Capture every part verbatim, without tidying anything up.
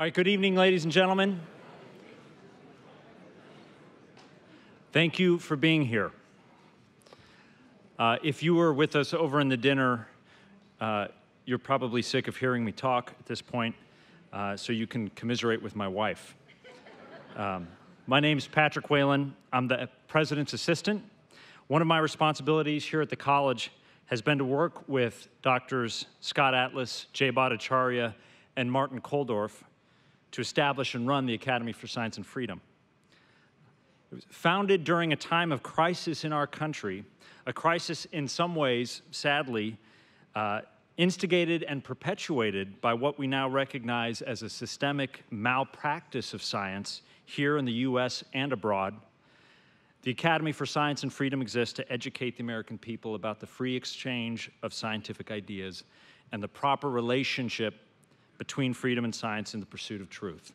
All right, good evening, ladies and gentlemen. Thank you for being here. Uh, if you were with us over in the dinner, uh, you're probably sick of hearing me talk at this point, uh, so you can commiserate with my wife. Um, my name's Patrick Whalen. I'm the president's assistant. One of my responsibilities here at the college has been to work with Doctors Scott Atlas, Jay Bhattacharya, and Martin Koldorf to establish and run the Academy for Science and Freedom. It was founded during a time of crisis in our country, a crisis in some ways, sadly, uh, instigated and perpetuated by what we now recognize as a systemic malpractice of science here in the U S and abroad. The Academy for Science and Freedom exists to educate the American people about the free exchange of scientific ideas and the proper relationship between freedom and science in the pursuit of truth.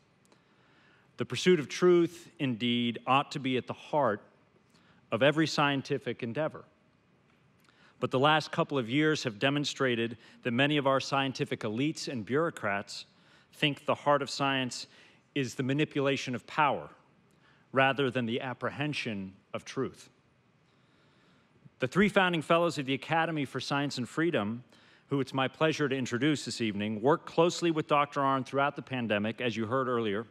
The pursuit of truth, indeed, ought to be at the heart of every scientific endeavor. But the last couple of years have demonstrated that many of our scientific elites and bureaucrats think the heart of science is the manipulation of power rather than the apprehension of truth. The three founding fellows of the Academy for Science and Freedom, who it's my pleasure to introduce this evening, worked closely with Doctor Arne throughout the pandemic, as you heard earlier,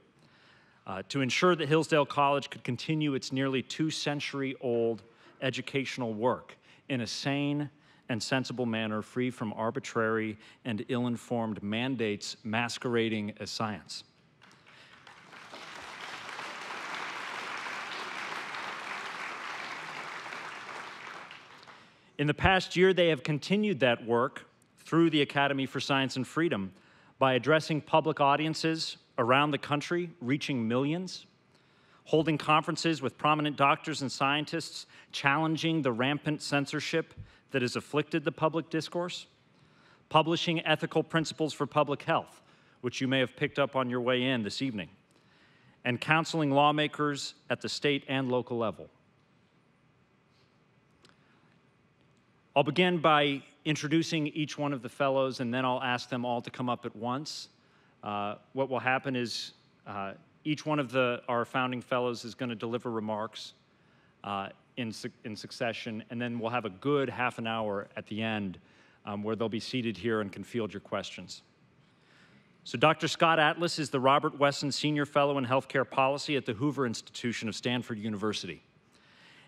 uh, to ensure that Hillsdale College could continue its nearly two-century-old educational work in a sane and sensible manner, free from arbitrary and ill-informed mandates masquerading as science. In the past year, they have continued that work through the Academy for Science and Freedom by addressing public audiences around the country, reaching millions, holding conferences with prominent doctors and scientists, challenging the rampant censorship that has afflicted the public discourse, publishing ethical principles for public health, which you may have picked up on your way in this evening, and counseling lawmakers at the state and local level. I'll begin by introducing each one of the fellows, and then I'll ask them all to come up at once. Uh, what will happen is uh, each one of the, our founding fellows is going to deliver remarks uh, in, su in succession, and then we'll have a good half an hour at the end um, where they'll be seated here and can field your questions. So Doctor Scott Atlas is the Robert Wesson Senior Fellow in Healthcare Policy at the Hoover Institution of Stanford University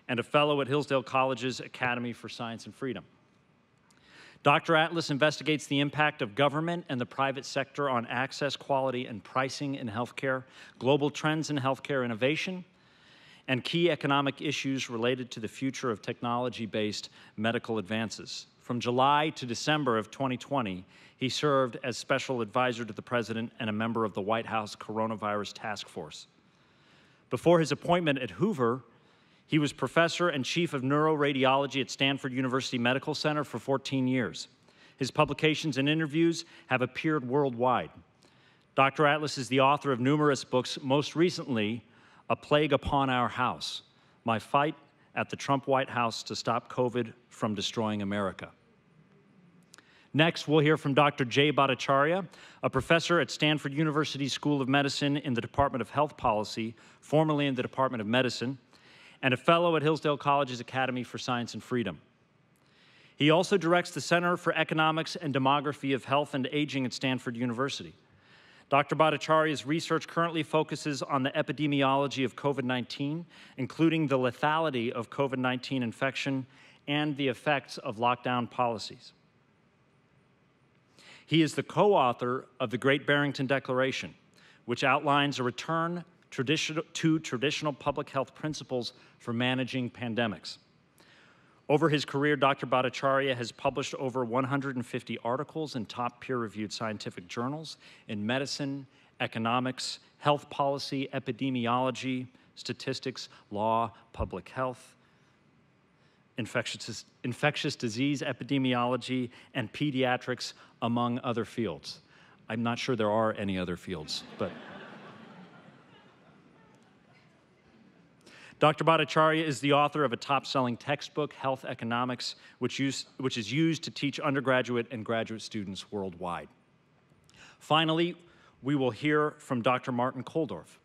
and a fellow at Hillsdale College's Academy for Science and Freedom. Doctor Atlas investigates the impact of government and the private sector on access, quality, and pricing in healthcare, global trends in healthcare innovation, and key economic issues related to the future of technology-based medical advances. From July to December of twenty twenty, he served as special advisor to the president and a member of the White House Coronavirus Task Force. Before his appointment at Hoover, he was professor and chief of neuroradiology at Stanford University Medical Center for fourteen years. His publications and interviews have appeared worldwide. Doctor Atlas is the author of numerous books, most recently, A Plague Upon Our House, My Fight at the Trump White House to Stop COVID from Destroying America. Next, we'll hear from Doctor Jay Bhattacharya, a professor at Stanford University School of Medicine in the Department of Health Policy, formerly in the Department of Medicine, and a fellow at Hillsdale College's Academy for Science and Freedom. He also directs the Center for Economics and Demography of Health and Aging at Stanford University. Doctor Bhattacharya's research currently focuses on the epidemiology of COVID nineteen, including the lethality of COVID nineteen infection and the effects of lockdown policies. He is the co-author of the Great Barrington Declaration, which outlines a return to traditional public health principles for managing pandemics. Over his career, Doctor Bhattacharya has published over one hundred fifty articles in top peer-reviewed scientific journals in medicine, economics, health policy, epidemiology, statistics, law, public health, infectious, infectious disease epidemiology, and pediatrics, among other fields. I'm not sure there are any other fields, but... Doctor Bhattacharya is the author of a top-selling textbook, Health Economics, which, use, which is used to teach undergraduate and graduate students worldwide. Finally, we will hear from Doctor Martin Koldorf,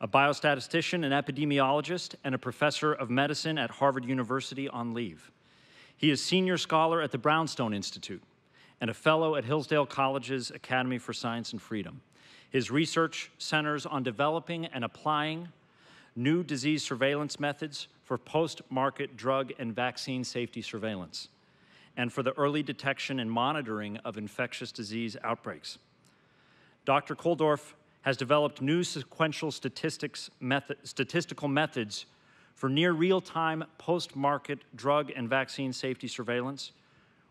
a biostatistician, an epidemiologist, and a professor of medicine at Harvard University on leave. He is senior scholar at the Brownstone Institute and a fellow at Hillsdale College's Academy for Science and Freedom. His research centers on developing and applying new disease surveillance methods for post-market drug and vaccine safety surveillance, and for the early detection and monitoring of infectious disease outbreaks. Doctor Koldorf has developed new sequential statistics method, statistical methods for near real-time post-market drug and vaccine safety surveillance,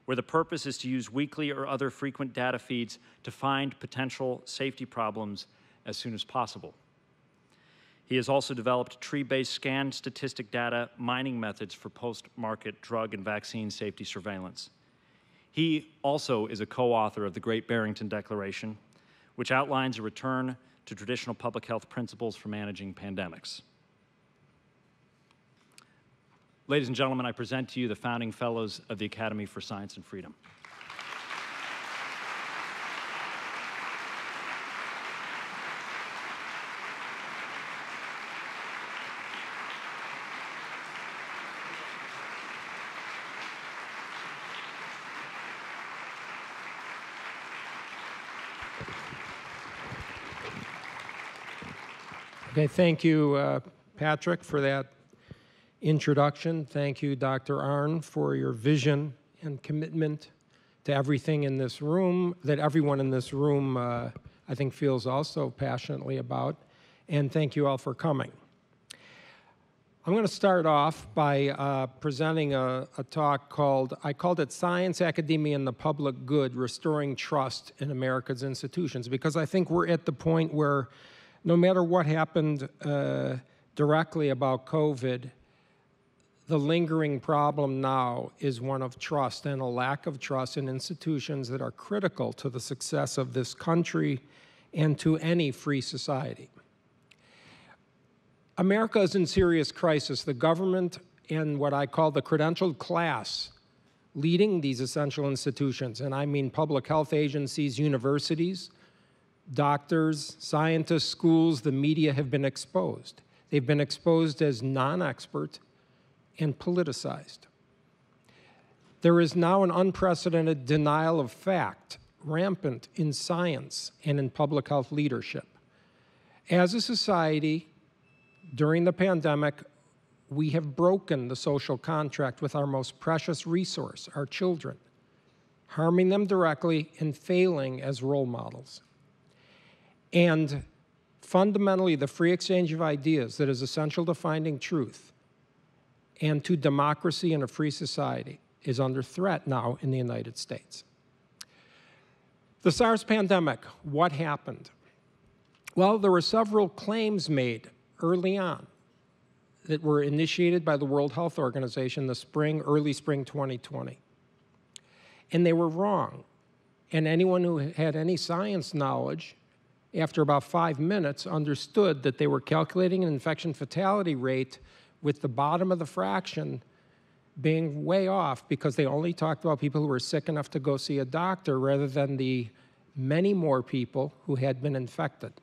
where the purpose is to use weekly or other frequent data feeds to find potential safety problems as soon as possible. He has also developed tree-based scan statistic data mining methods for post-market drug and vaccine safety surveillance. He also is a co-author of the Great Barrington Declaration, which outlines a return to traditional public health principles for managing pandemics. Ladies and gentlemen, I present to you the founding fellows of the Academy for Science and Freedom. Okay, thank you, uh, Patrick, for that introduction. Thank you, Doctor Arne, for your vision and commitment to everything in this room that everyone in this room, uh, I think, feels also passionately about. And thank you all for coming. I'm going to start off by uh, presenting a, a talk called, I called it Science, Academia, and the Public Good, Restoring Trust in America's Institutions, because I think we're at the point where no matter what happened uh, directly about COVID, the lingering problem now is one of trust and a lack of trust in institutions that are critical to the success of this country and to any free society. America is in serious crisis. The government and what I call the credentialed class leading these essential institutions, and I mean public health agencies, universities, doctors, scientists, schools, the media have been exposed. They've been exposed as non-expert and politicized. There is now an unprecedented denial of fact rampant in science and in public health leadership. As a society, during the pandemic, we have broken the social contract with our most precious resource, our children, harming them directly and failing as role models. And fundamentally, the free exchange of ideas that is essential to finding truth and to democracy in a free society is under threat now in the United States. The SARS pandemic, what happened? Well, there were several claims made early on that were initiated by the World Health Organization the spring, early spring twenty twenty. And they were wrong. And anyone who had any science knowledge after about five minutes, understood that they were calculating an infection fatality rate with the bottom of the fraction being way off because they only talked about people who were sick enough to go see a doctor rather than the many more people who had been infected.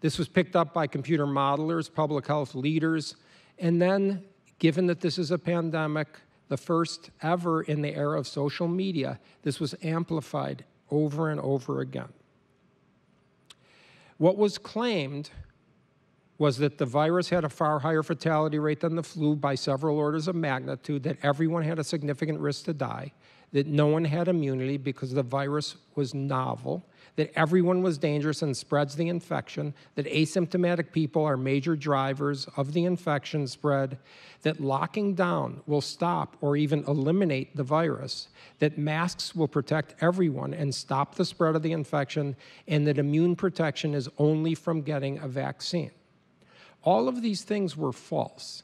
This was picked up by computer modelers, public health leaders, and then, given that this is a pandemic, the first ever in the era of social media, this was amplified over and over again. What was claimed was that the virus had a far higher fatality rate than the flu by several orders of magnitude, that everyone had a significant risk to die, that no one had immunity because the virus was novel, that everyone was dangerous and spreads the infection, that asymptomatic people are major drivers of the infection spread, that locking down will stop or even eliminate the virus, that masks will protect everyone and stop the spread of the infection, and that immune protection is only from getting a vaccine. All of these things were false.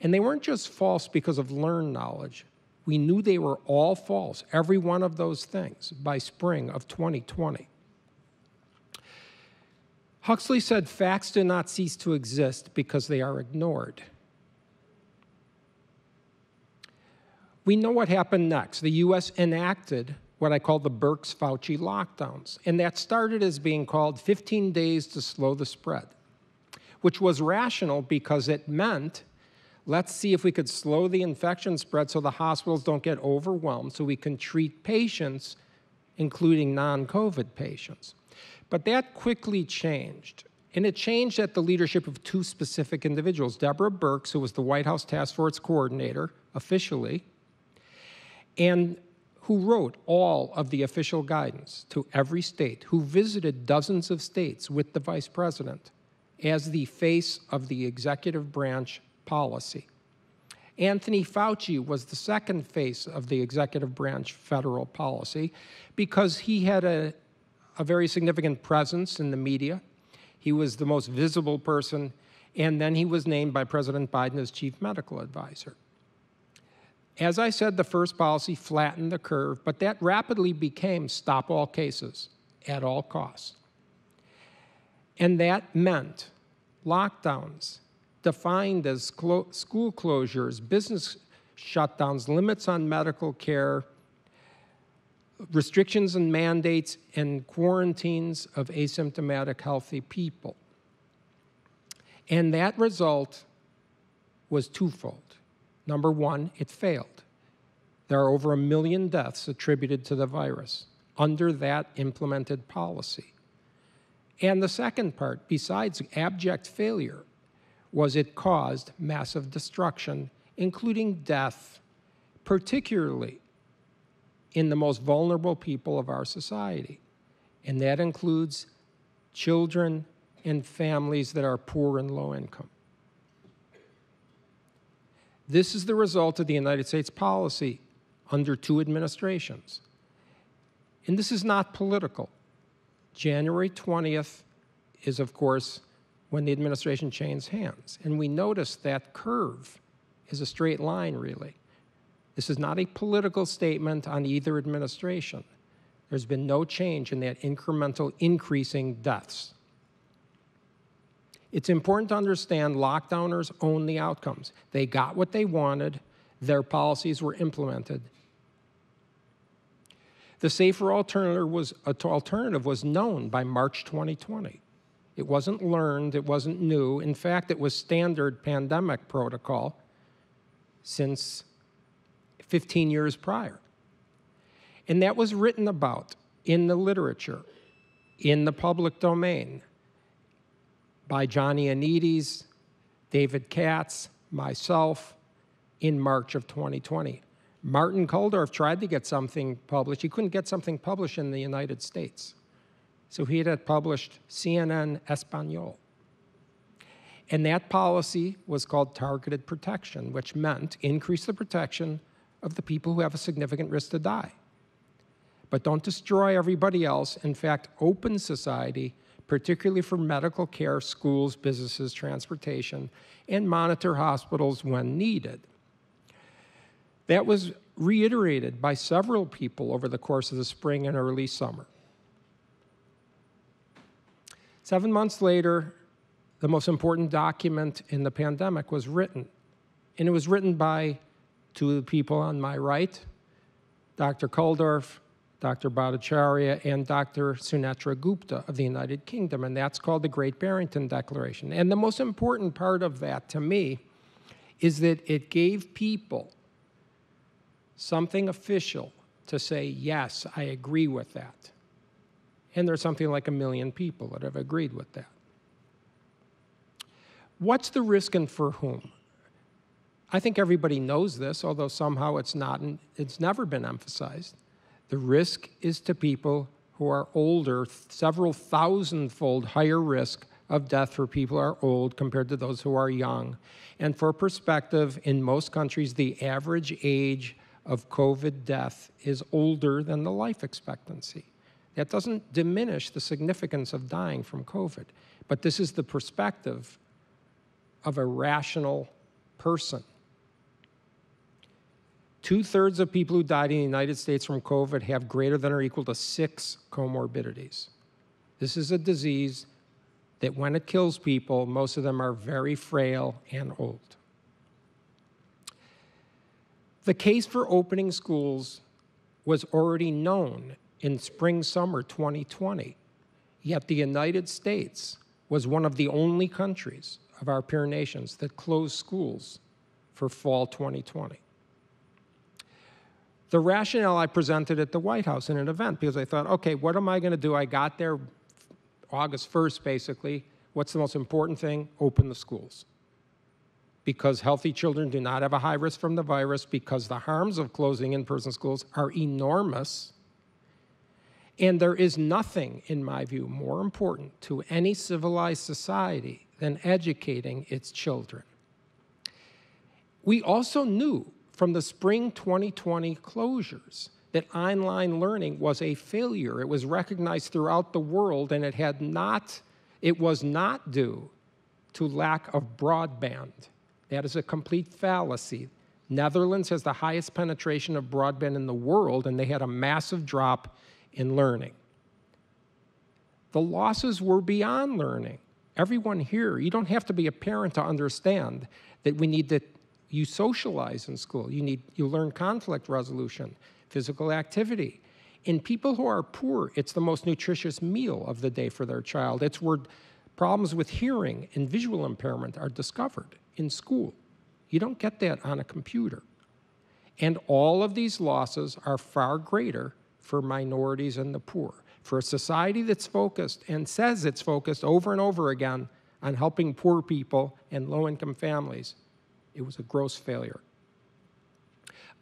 And they weren't just false because of learned knowledge. We knew they were all false, every one of those things, by spring of twenty twenty. Huxley said, facts do not cease to exist because they are ignored. We know what happened next. The U S enacted what I call the Birx-Fauci lockdowns. And that started as being called fifteen days to slow the spread, which was rational because it meant, let's see if we could slow the infection spread so the hospitals don't get overwhelmed, so we can treat patients, including non-COVID patients. But that quickly changed. And it changed at the leadership of two specific individuals, Deborah Birx, who was the White House Task Force coordinator officially, and who wrote all of the official guidance to every state, who visited dozens of states with the vice president as the face of the executive branch policy. Anthony Fauci was the second face of the executive branch federal policy because he had a, a very significant presence in the media. He was the most visible person, and then he was named by President Biden as chief medical advisor. As I said, the first policy flattened the curve, but that rapidly became stop all cases at all costs. And that meant lockdowns, defined as clo- school closures, business shutdowns, limits on medical care, restrictions and mandates and quarantines of asymptomatic healthy people. And that result was twofold. Number one, it failed. There are over a million deaths attributed to the virus under that implemented policy. And the second part, besides abject failure, was it caused massive destruction, including death, particularly in the most vulnerable people of our society. And that includes children and families that are poor and low income. This is the result of the United States policy under two administrations. And this is not political. January twentieth is, of course, when the administration changed hands. And we notice that curve is a straight line, really. This is not a political statement on either administration. There's been no change in that incremental increasing deaths. It's important to understand lockdowners own the outcomes. They got what they wanted. Their policies were implemented. The safer alternative was, alternative was known by March twenty twenty. It wasn't learned. It wasn't new. In fact, it was standard pandemic protocol since fifteen years prior. And that was written about in the literature, in the public domain, by John Ioannidis, David Katz, myself, in March of twenty twenty. Martin Koldorf tried to get something published. He couldn't get something published in the United States. So he had published C N N Español. And that policy was called targeted protection, which meant increase the protection of the people who have a significant risk to die. But don't destroy everybody else. In fact, open society, particularly for medical care, schools, businesses, transportation, and monitor hospitals when needed. That was reiterated by several people over the course of the spring and early summer. Seven months later, the most important document in the pandemic was written, and it was written by two of the people on my right, Doctor Koldorf, Doctor Bhattacharya, and Doctor Sunetra Gupta of the United Kingdom, and that's called the Great Barrington Declaration. And the most important part of that, to me, is that it gave people something official to say, yes, I agree with that. And there's something like a million people that have agreed with that. What's the risk and for whom? I think everybody knows this, although somehow it's not, it's never been emphasized. The risk is to people who are older, several thousandfold higher risk of death for people who are old compared to those who are young. And for perspective, in most countries, the average age of COVID death is older than the life expectancy. That doesn't diminish the significance of dying from COVID, but this is the perspective of a rational person. Two-thirds of people who died in the United States from COVID have greater than or equal to six comorbidities. This is a disease that when it kills people, most of them are very frail and old. The case for opening schools was already known in spring summer twenty twenty, yet the United States was one of the only countries of our peer nations that closed schools for fall twenty twenty. The rationale I presented at the White House in an event, because I thought, okay, what am I going to do? I got there August first, basically. What's the most important thing? Open the schools. Because healthy children do not have a high risk from the virus, because the harms of closing in-person schools are enormous. And there is nothing, in my view, more important to any civilized society than educating its children. We also knew from the spring twenty twenty closures that online learning was a failure. It was recognized throughout the world, and it had not, it was not due to lack of broadband. That is a complete fallacy. Netherlands has the highest penetration of broadband in the world, and they had a massive drop in learning. The losses were beyond learning. Everyone here, you don't have to be a parent to understand that we need to, you socialize in school, you need, you learn conflict resolution, physical activity. In people who are poor, it's the most nutritious meal of the day for their child. It's where problems with hearing and visual impairment are discovered in school. You don't get that on a computer. And all of these losses are far greater for minorities and the poor. For a society that's focused and says it's focused over and over again on helping poor people and low-income families, it was a gross failure.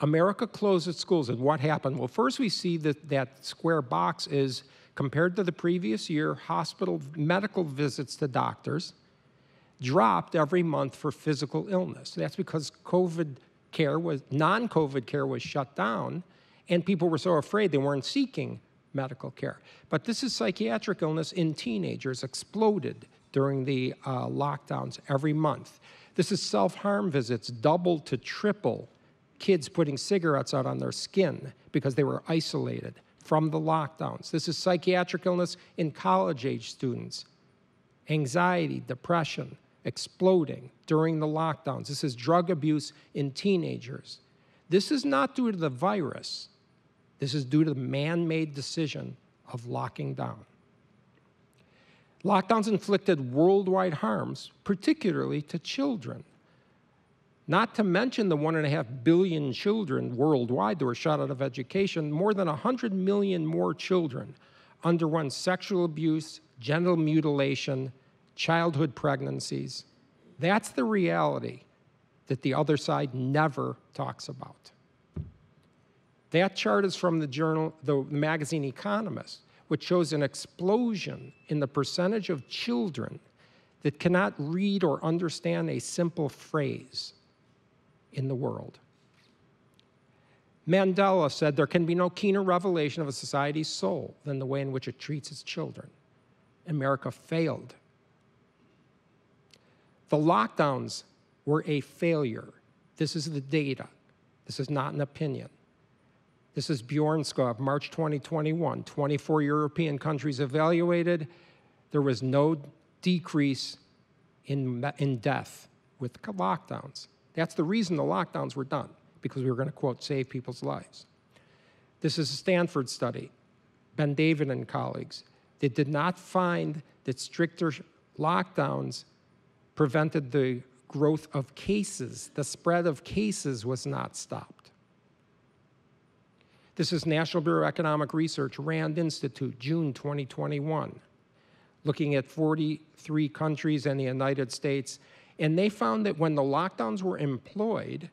America closed its schools, and what happened? Well, first we see that that square box is, compared to the previous year, hospital medical visits to doctors dropped every month for physical illness. That's because COVID care was, non-COVID care was shut down, and people were so afraid they weren't seeking medical care. But this is psychiatric illness in teenagers exploded during the uh, lockdowns every month. This is self-harm visits, double to triple kids putting cigarettes out on their skin because they were isolated from the lockdowns. This is psychiatric illness in college-age students. Anxiety, depression, exploding during the lockdowns. This is drug abuse in teenagers. This is not due to the virus. This is due to the man-made decision of locking down. Lockdowns inflicted worldwide harms, particularly to children. Not to mention the one and a half billion children worldwide that were shut out of education. More than one hundred million more children underwent sexual abuse, genital mutilation, childhood pregnancies. That's the reality that the other side never talks about. That chart is from the journal, the magazine Economist, which shows an explosion in the percentage of children that cannot read or understand a simple phrase in the world. Mandela said, there can be no keener revelation of a society's soul than the way in which it treats its children. America failed. The lockdowns were a failure. This is the data. This is not an opinion. This is Bjornskov, March twenty twenty-one, twenty-four European countries evaluated. There was no decrease in, in death with lockdowns. That's the reason the lockdowns were done, because we were going to, quote, save people's lives. This is a Stanford study, Ben David and colleagues. They did not find that stricter lockdowns prevented the growth of cases. The spread of cases was not stopped. This is National Bureau of Economic Research, RAND Institute, June twenty twenty-one, looking at forty-three countries and the United States. And they found that when the lockdowns were employed,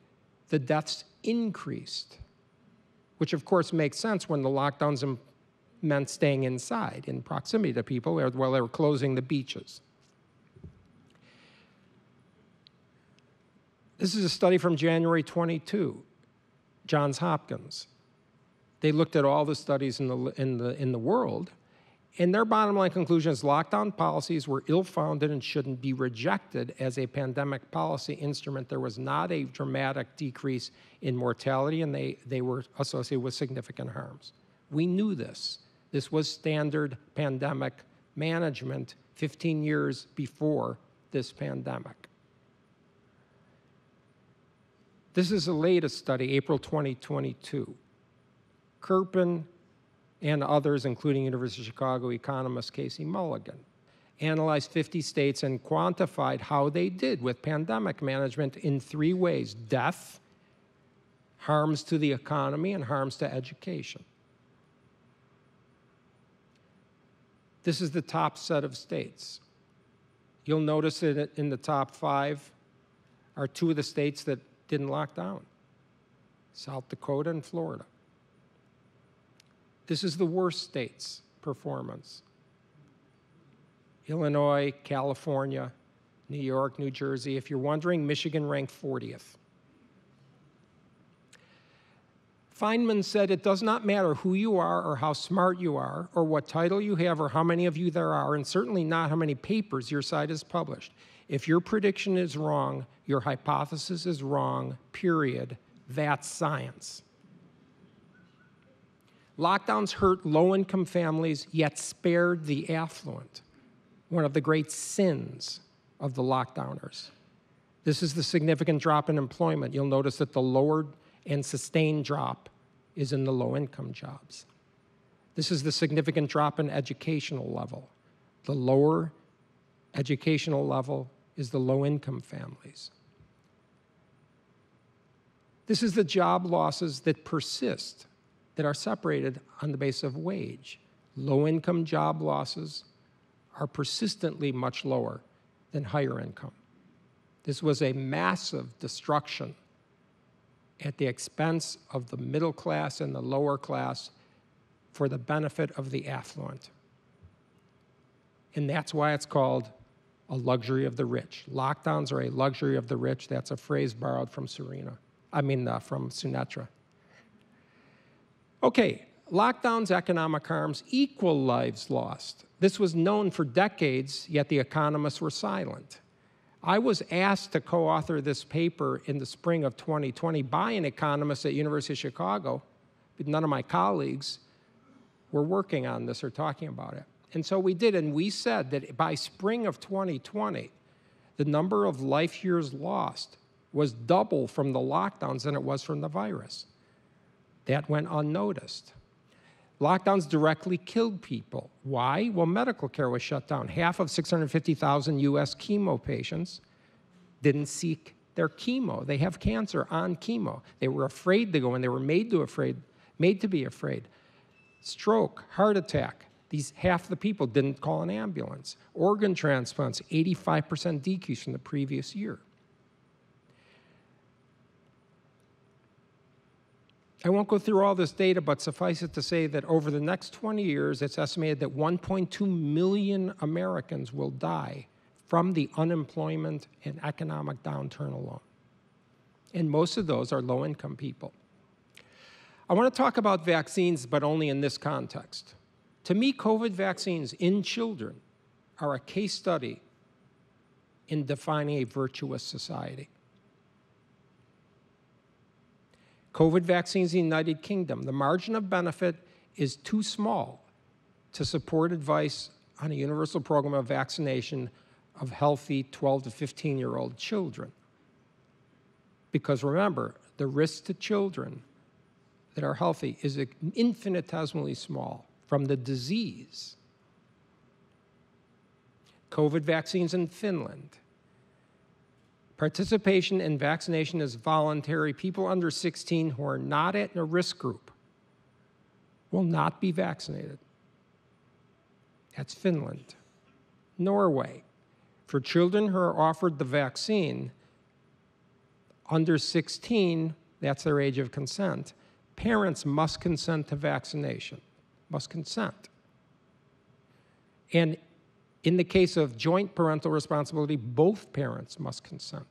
the deaths increased, which of course makes sense when the lockdowns meant staying inside in proximity to people while they were closing the beaches. This is a study from January twenty-two, Johns Hopkins. They looked at all the studies in the, in the, in the world, and their bottom line conclusion is lockdown policies were ill-founded and shouldn't be rejected as a pandemic policy instrument. There was not a dramatic decrease in mortality, and they, they were associated with significant harms. We knew this. This was standard pandemic management fifteen years before this pandemic. This is the latest study, April twenty twenty-two. Kirpin, and others, including University of Chicago economist Casey Mulligan, analyzed fifty states and quantified how they did with pandemic management in three ways: death, harms to the economy, and harms to education. This is the top set of states. You'll notice that in the top five are two of the states that didn't lock down: South Dakota and Florida. This is the worst state's performance: Illinois, California, New York, New Jersey. If you're wondering, Michigan ranked fortieth. Feynman said it does not matter who you are or how smart you are or what title you have or how many of you there are, and certainly not how many papers your site has published. If your prediction is wrong, your hypothesis is wrong, period. That's science. Lockdowns hurt low-income families, yet spared the affluent, one of the great sins of the lockdowners. This is the significant drop in employment. You'll notice that the lower and sustained drop is in the low-income jobs. This is the significant drop in educational level. The lower educational level is the low-income families. This is the job losses that persist, that are separated on the basis of wage. Low-income job losses are persistently much lower than higher income. This was a massive destruction at the expense of the middle class and the lower class for the benefit of the affluent. And that's why it's called a luxury of the rich. Lockdowns are a luxury of the rich. That's a phrase borrowed from Serena, I mean uh, from Sunetra. Okay, lockdowns, economic harms equal lives lost. This was known for decades, yet the economists were silent. I was asked to co-author this paper in the spring of twenty twenty by an economist at University of Chicago, but none of my colleagues were working on this or talking about it. And so we did, and we said that by spring of twenty twenty, the number of life years lost was double from the lockdowns than it was from the virus. That went unnoticed. Lockdowns directly killed people. Why? Well, medical care was shut down. Half of six hundred fifty thousand U S chemo patients didn't seek their chemo. They have cancer on chemo. They were afraid to go in. They were made to afraid, made to be afraid. Stroke, heart attack. These half the people didn't call an ambulance. Organ transplants, eighty-five percent decrease from the previous year. I won't go through all this data, but suffice it to say that over the next twenty years, it's estimated that one point two million Americans will die from the unemployment and economic downturn alone. And most of those are low-income people. I want to talk about vaccines, but only in this context. To me, COVID vaccines in children are a case study in defining a virtuous society. COVID vaccines in the United Kingdom. The margin of benefit is too small to support advice on a universal program of vaccination of healthy twelve to fifteen-year-old children. Because remember, the risk to children that are healthy is infinitesimally small from the disease. COVID vaccines in Finland. Participation in vaccination is voluntary. People under sixteen who are not at a risk group will not be vaccinated. That's Finland. Norway. For children who are offered the vaccine, under sixteen, that's their age of consent, parents must consent to vaccination, must consent. And in the case of joint parental responsibility, both parents must consent.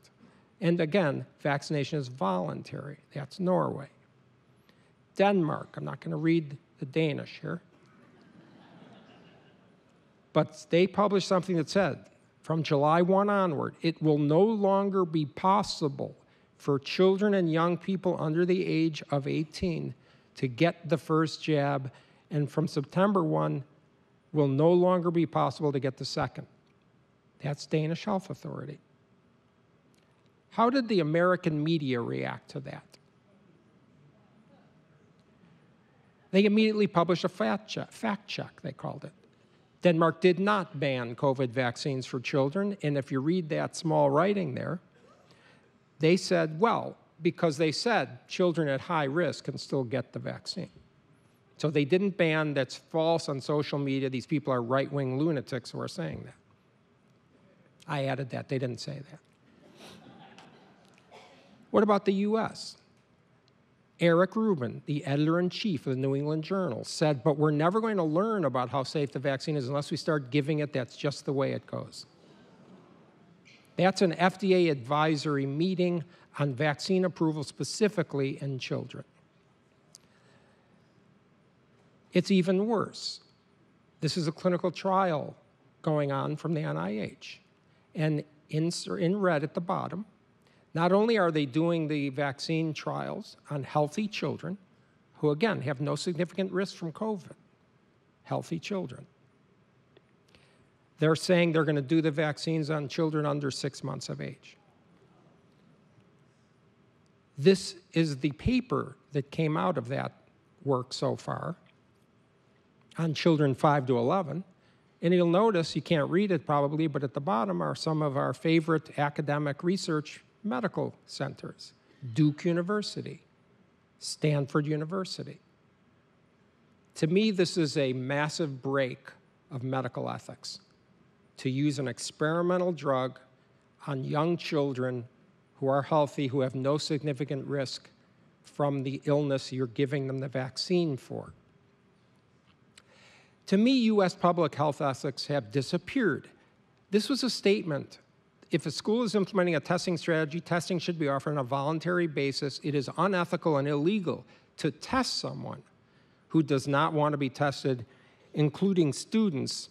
And again, vaccination is voluntary. That's Norway. Denmark, I'm not going to read the Danish here. But they published something that said, from July first onward, it will no longer be possible for children and young people under the age of eighteen to get the first jab, and from September first, will no longer be possible to get the second. That's Danish Health Authority. How did the American media react to that? They immediately published a fact check, fact check, they called it. Denmark did not ban COVID vaccines for children, and if you read that small writing there, they said, well, because they said children at high risk can still get the vaccine. So they didn't ban. That's false on social media. These people are right-wing lunatics who are saying that. I added that. They didn't say that. What about the U S? Eric Rubin, the editor-in-chief of the New England Journal, said, but we're never going to learn about how safe the vaccine is unless we start giving it. That's just the way it goes. That's an F D A advisory meeting on vaccine approval specifically in children. It's even worse. This is a clinical trial going on from the N I H. And in, in red at the bottom, not only are they doing the vaccine trials on healthy children, who again have no significant risk from COVID, healthy children. They're saying they're going to do the vaccines on children under six months of age. This is the paper that came out of that work so far on children five to eleven. And you'll notice, you can't read it probably, but at the bottom are some of our favorite academic research medical centers. Duke University, Stanford University. To me, this is a massive break of medical ethics, to use an experimental drug on young children who are healthy, who have no significant risk from the illness you're giving them the vaccine for. To me, U S public health ethics have disappeared. This was a statement. If a school is implementing a testing strategy, testing should be offered on a voluntary basis. It is unethical and illegal to test someone who does not want to be tested, including students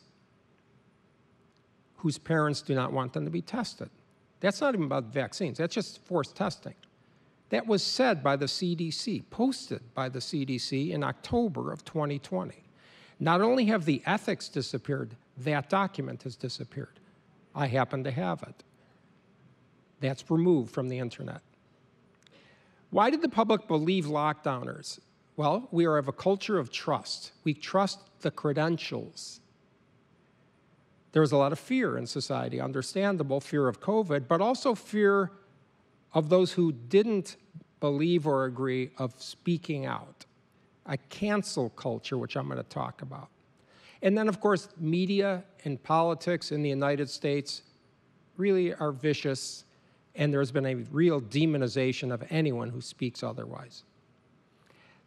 whose parents do not want them to be tested. That's not even about vaccines. That's just forced testing. That was said by the C D C, posted by the C D C in October of twenty twenty. Not only have the ethics disappeared, that document has disappeared. I happen to have it. That's removed from the internet. Why did the public believe lockdowners? Well, we are of a culture of trust. We trust the credentials. There was a lot of fear in society, understandable fear of COVID, but also fear of those who didn't believe or agree of speaking out. A cancel culture, which I'm going to talk about. And then, of course, media and politics in the United States really are vicious, and there's been a real demonization of anyone who speaks otherwise.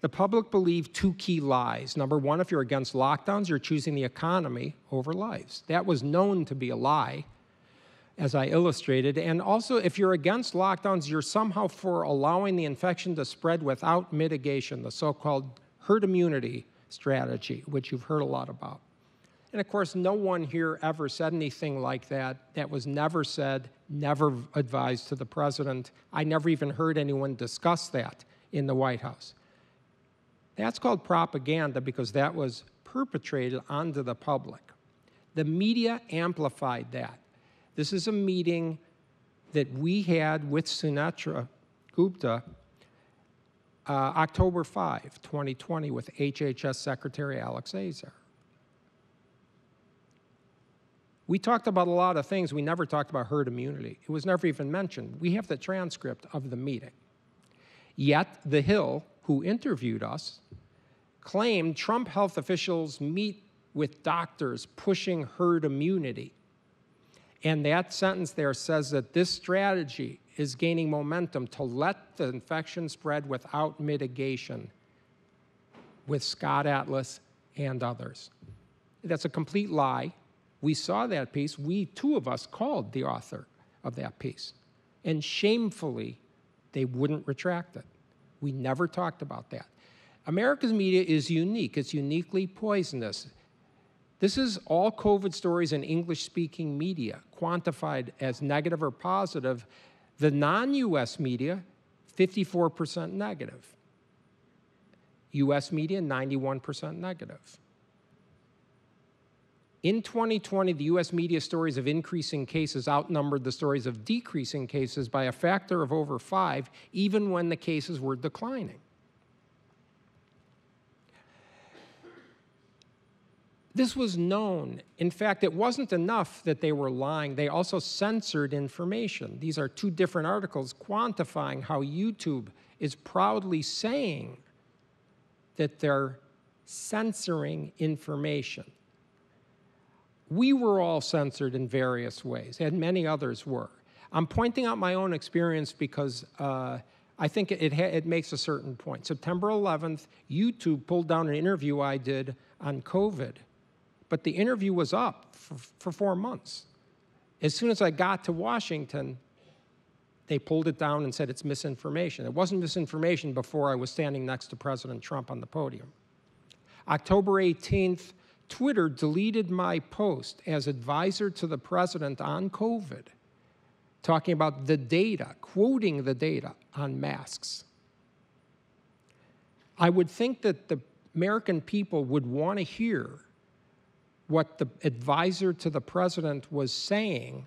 The public believed two key lies. Number one, if you're against lockdowns, you're choosing the economy over lives. That was known to be a lie, as I illustrated. And also, if you're against lockdowns, you're somehow for allowing the infection to spread without mitigation, the so-called herd immunity strategy, which you've heard a lot about. And of course, no one here ever said anything like that. That was never said, never advised to the president. I never even heard anyone discuss that in the White House. That's called propaganda because that was perpetrated onto the public. The media amplified that. This is a meeting that we had with Sunetra Gupta uh, October fifth, twenty twenty, with H H S Secretary Alex Azar. We talked about a lot of things. We never talked about herd immunity. It was never even mentioned. We have the transcript of the meeting. Yet The Hill, who interviewed us, claimed Trump health officials meet with doctors pushing herd immunity. And that sentence there says that this strategy is gaining momentum to let the infection spread without mitigation with Scott Atlas and others. That's a complete lie. We saw that piece. We, two of us, called the author of that piece. And shamefully, they wouldn't retract it. We never talked about that. America's media is unique. It's uniquely poisonous. This is all COVID stories in English-speaking media, quantified as negative or positive. The non-U S media, fifty-four percent negative. U S media, ninety-one percent negative. In twenty twenty, the U S media stories of increasing cases outnumbered the stories of decreasing cases by a factor of over five, even when the cases were declining. This was known. In fact, it wasn't enough that they were lying. They also censored information. These are two different articles quantifying how YouTube is proudly saying that they're censoring information. We were all censored in various ways, and many others were. I'm pointing out my own experience because uh, I think it, ha it makes a certain point. September eleventh, YouTube pulled down an interview I did on COVID, but the interview was up for, for four months. As soon as I got to Washington, they pulled it down and said it's misinformation. It wasn't misinformation before I was standing next to President Trump on the podium. October eighteenth, Twitter deleted my post as advisor to the president on COVID, talking about the data, quoting the data on masks. I would think that the American people would want to hear what the advisor to the president was saying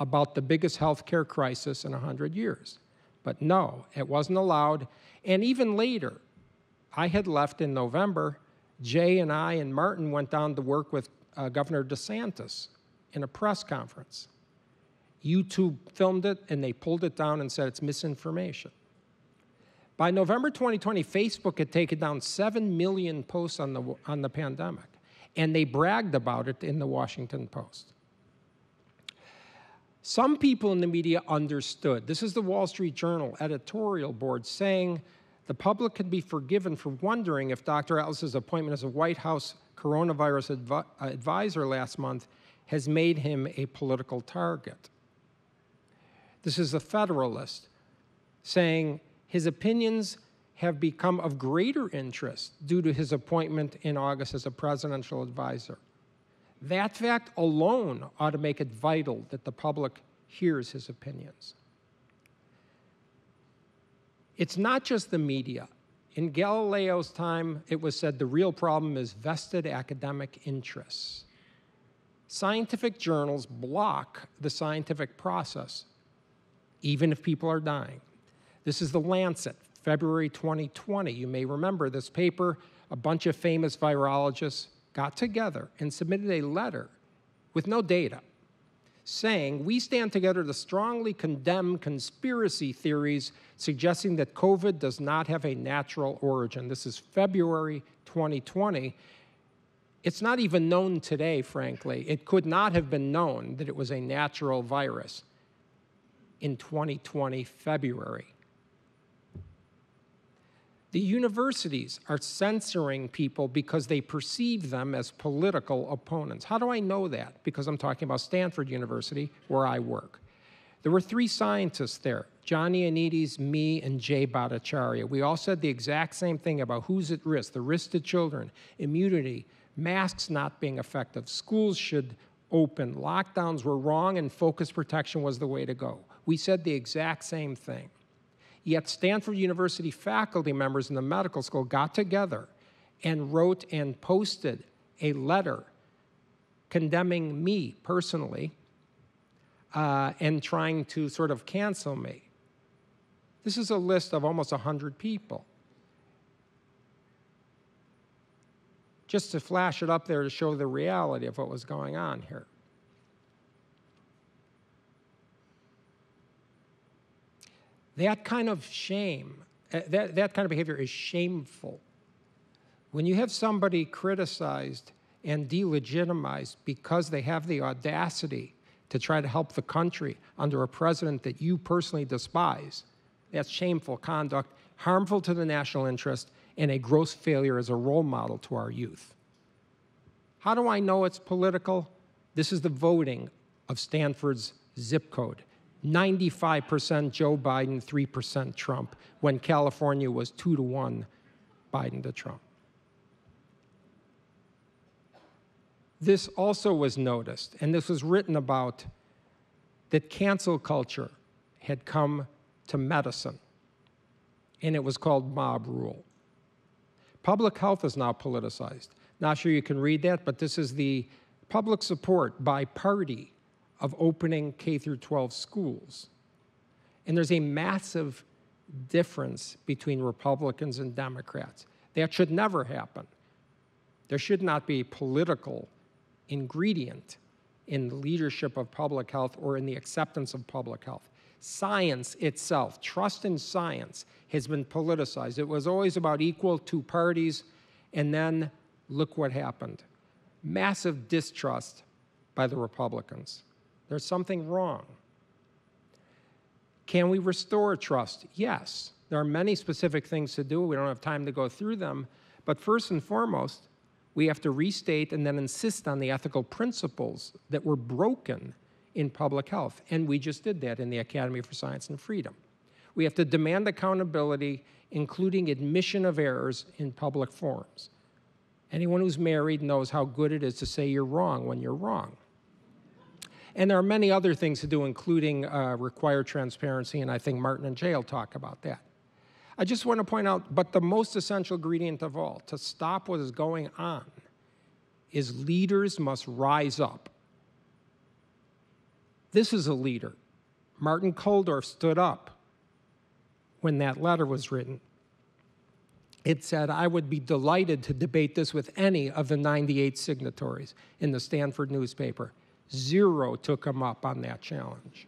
about the biggest healthcare crisis in a hundred years. But no, it wasn't allowed. And even later, I had left in November. Jay and I and Martin went down to work with uh, Governor DeSantis in a press conference. YouTube filmed it, and they pulled it down and said it's misinformation. By November twenty twenty, Facebook had taken down seven million posts on the, on the pandemic, and they bragged about it in the Washington Post. Some people in the media understood. This is the Wall Street Journal editorial board saying, the public could be forgiven for wondering if Doctor Atlas's appointment as a White House coronavirus advi advisor last month has made him a political target. This is a Federalist saying his opinions have become of greater interest due to his appointment in August as a presidential advisor. That fact alone ought to make it vital that the public hears his opinions. It's not just the media. In Galileo's time, it was said the real problem is vested academic interests. Scientific journals block the scientific process, even if people are dying. This is The Lancet, February twenty twenty. You may remember this paper. A bunch of famous virologists got together and submitted a letter with no data, saying, we stand together to strongly condemn conspiracy theories suggesting that COVID does not have a natural origin. This is February twenty twenty. It's not even known today, frankly. It could not have been known that it was a natural virus in twenty twenty, February. The universities are censoring people because they perceive them as political opponents. How do I know that? Because I'm talking about Stanford University, where I work. There were three scientists there, John Ioannidis, me, and Jay Bhattacharya. We all said the exact same thing about who's at risk, the risk to children, immunity, masks not being effective, schools should open, lockdowns were wrong, and focus protection was the way to go. We said the exact same thing. Yet Stanford University faculty members in the medical school got together and wrote and posted a letter condemning me personally uh, and trying to sort of cancel me. This is a list of almost a hundred people. Just to flash it up there to show the reality of what was going on here. That kind of shame, that, that kind of behavior is shameful. When you have somebody criticized and delegitimized because they have the audacity to try to help the country under a president that you personally despise, that's shameful conduct, harmful to the national interest, and a gross failure as a role model to our youth. How do I know it's political? This is the voting of Stanford's zip code. ninety-five percent Joe Biden, three percent Trump, when California was two to one Biden to Trump. This also was noticed, and this was written about, that cancel culture had come to medicine, and it was called mob rule. Public health is now politicized. Not sure you can read that, but this is the public support by party of opening K through twelve schools. And there's a massive difference between Republicans and Democrats. That should never happen. There should not be a political ingredient in the leadership of public health or in the acceptance of public health. Science itself, trust in science, has been politicized. It was always about equal two parties, and then look what happened. Massive distrust by the Republicans. There's something wrong. Can we restore trust? Yes. There are many specific things to do. We don't have time to go through them. But first and foremost, we have to restate and then insist on the ethical principles that were broken in public health. And we just did that in the Academy for Science and Freedom. We have to demand accountability, including admission of errors in public forums. Anyone who's married knows how good it is to say you're wrong when you're wrong. And there are many other things to do, including uh, require transparency, and I think Martin and Jay will talk about that. I just want to point out, but the most essential ingredient of all, to stop what is going on, is leaders must rise up. This is a leader. Martin Koldorf stood up when that letter was written. It said, I would be delighted to debate this with any of the ninety-eight signatories in the Stanford newspaper. Zero took him up on that challenge.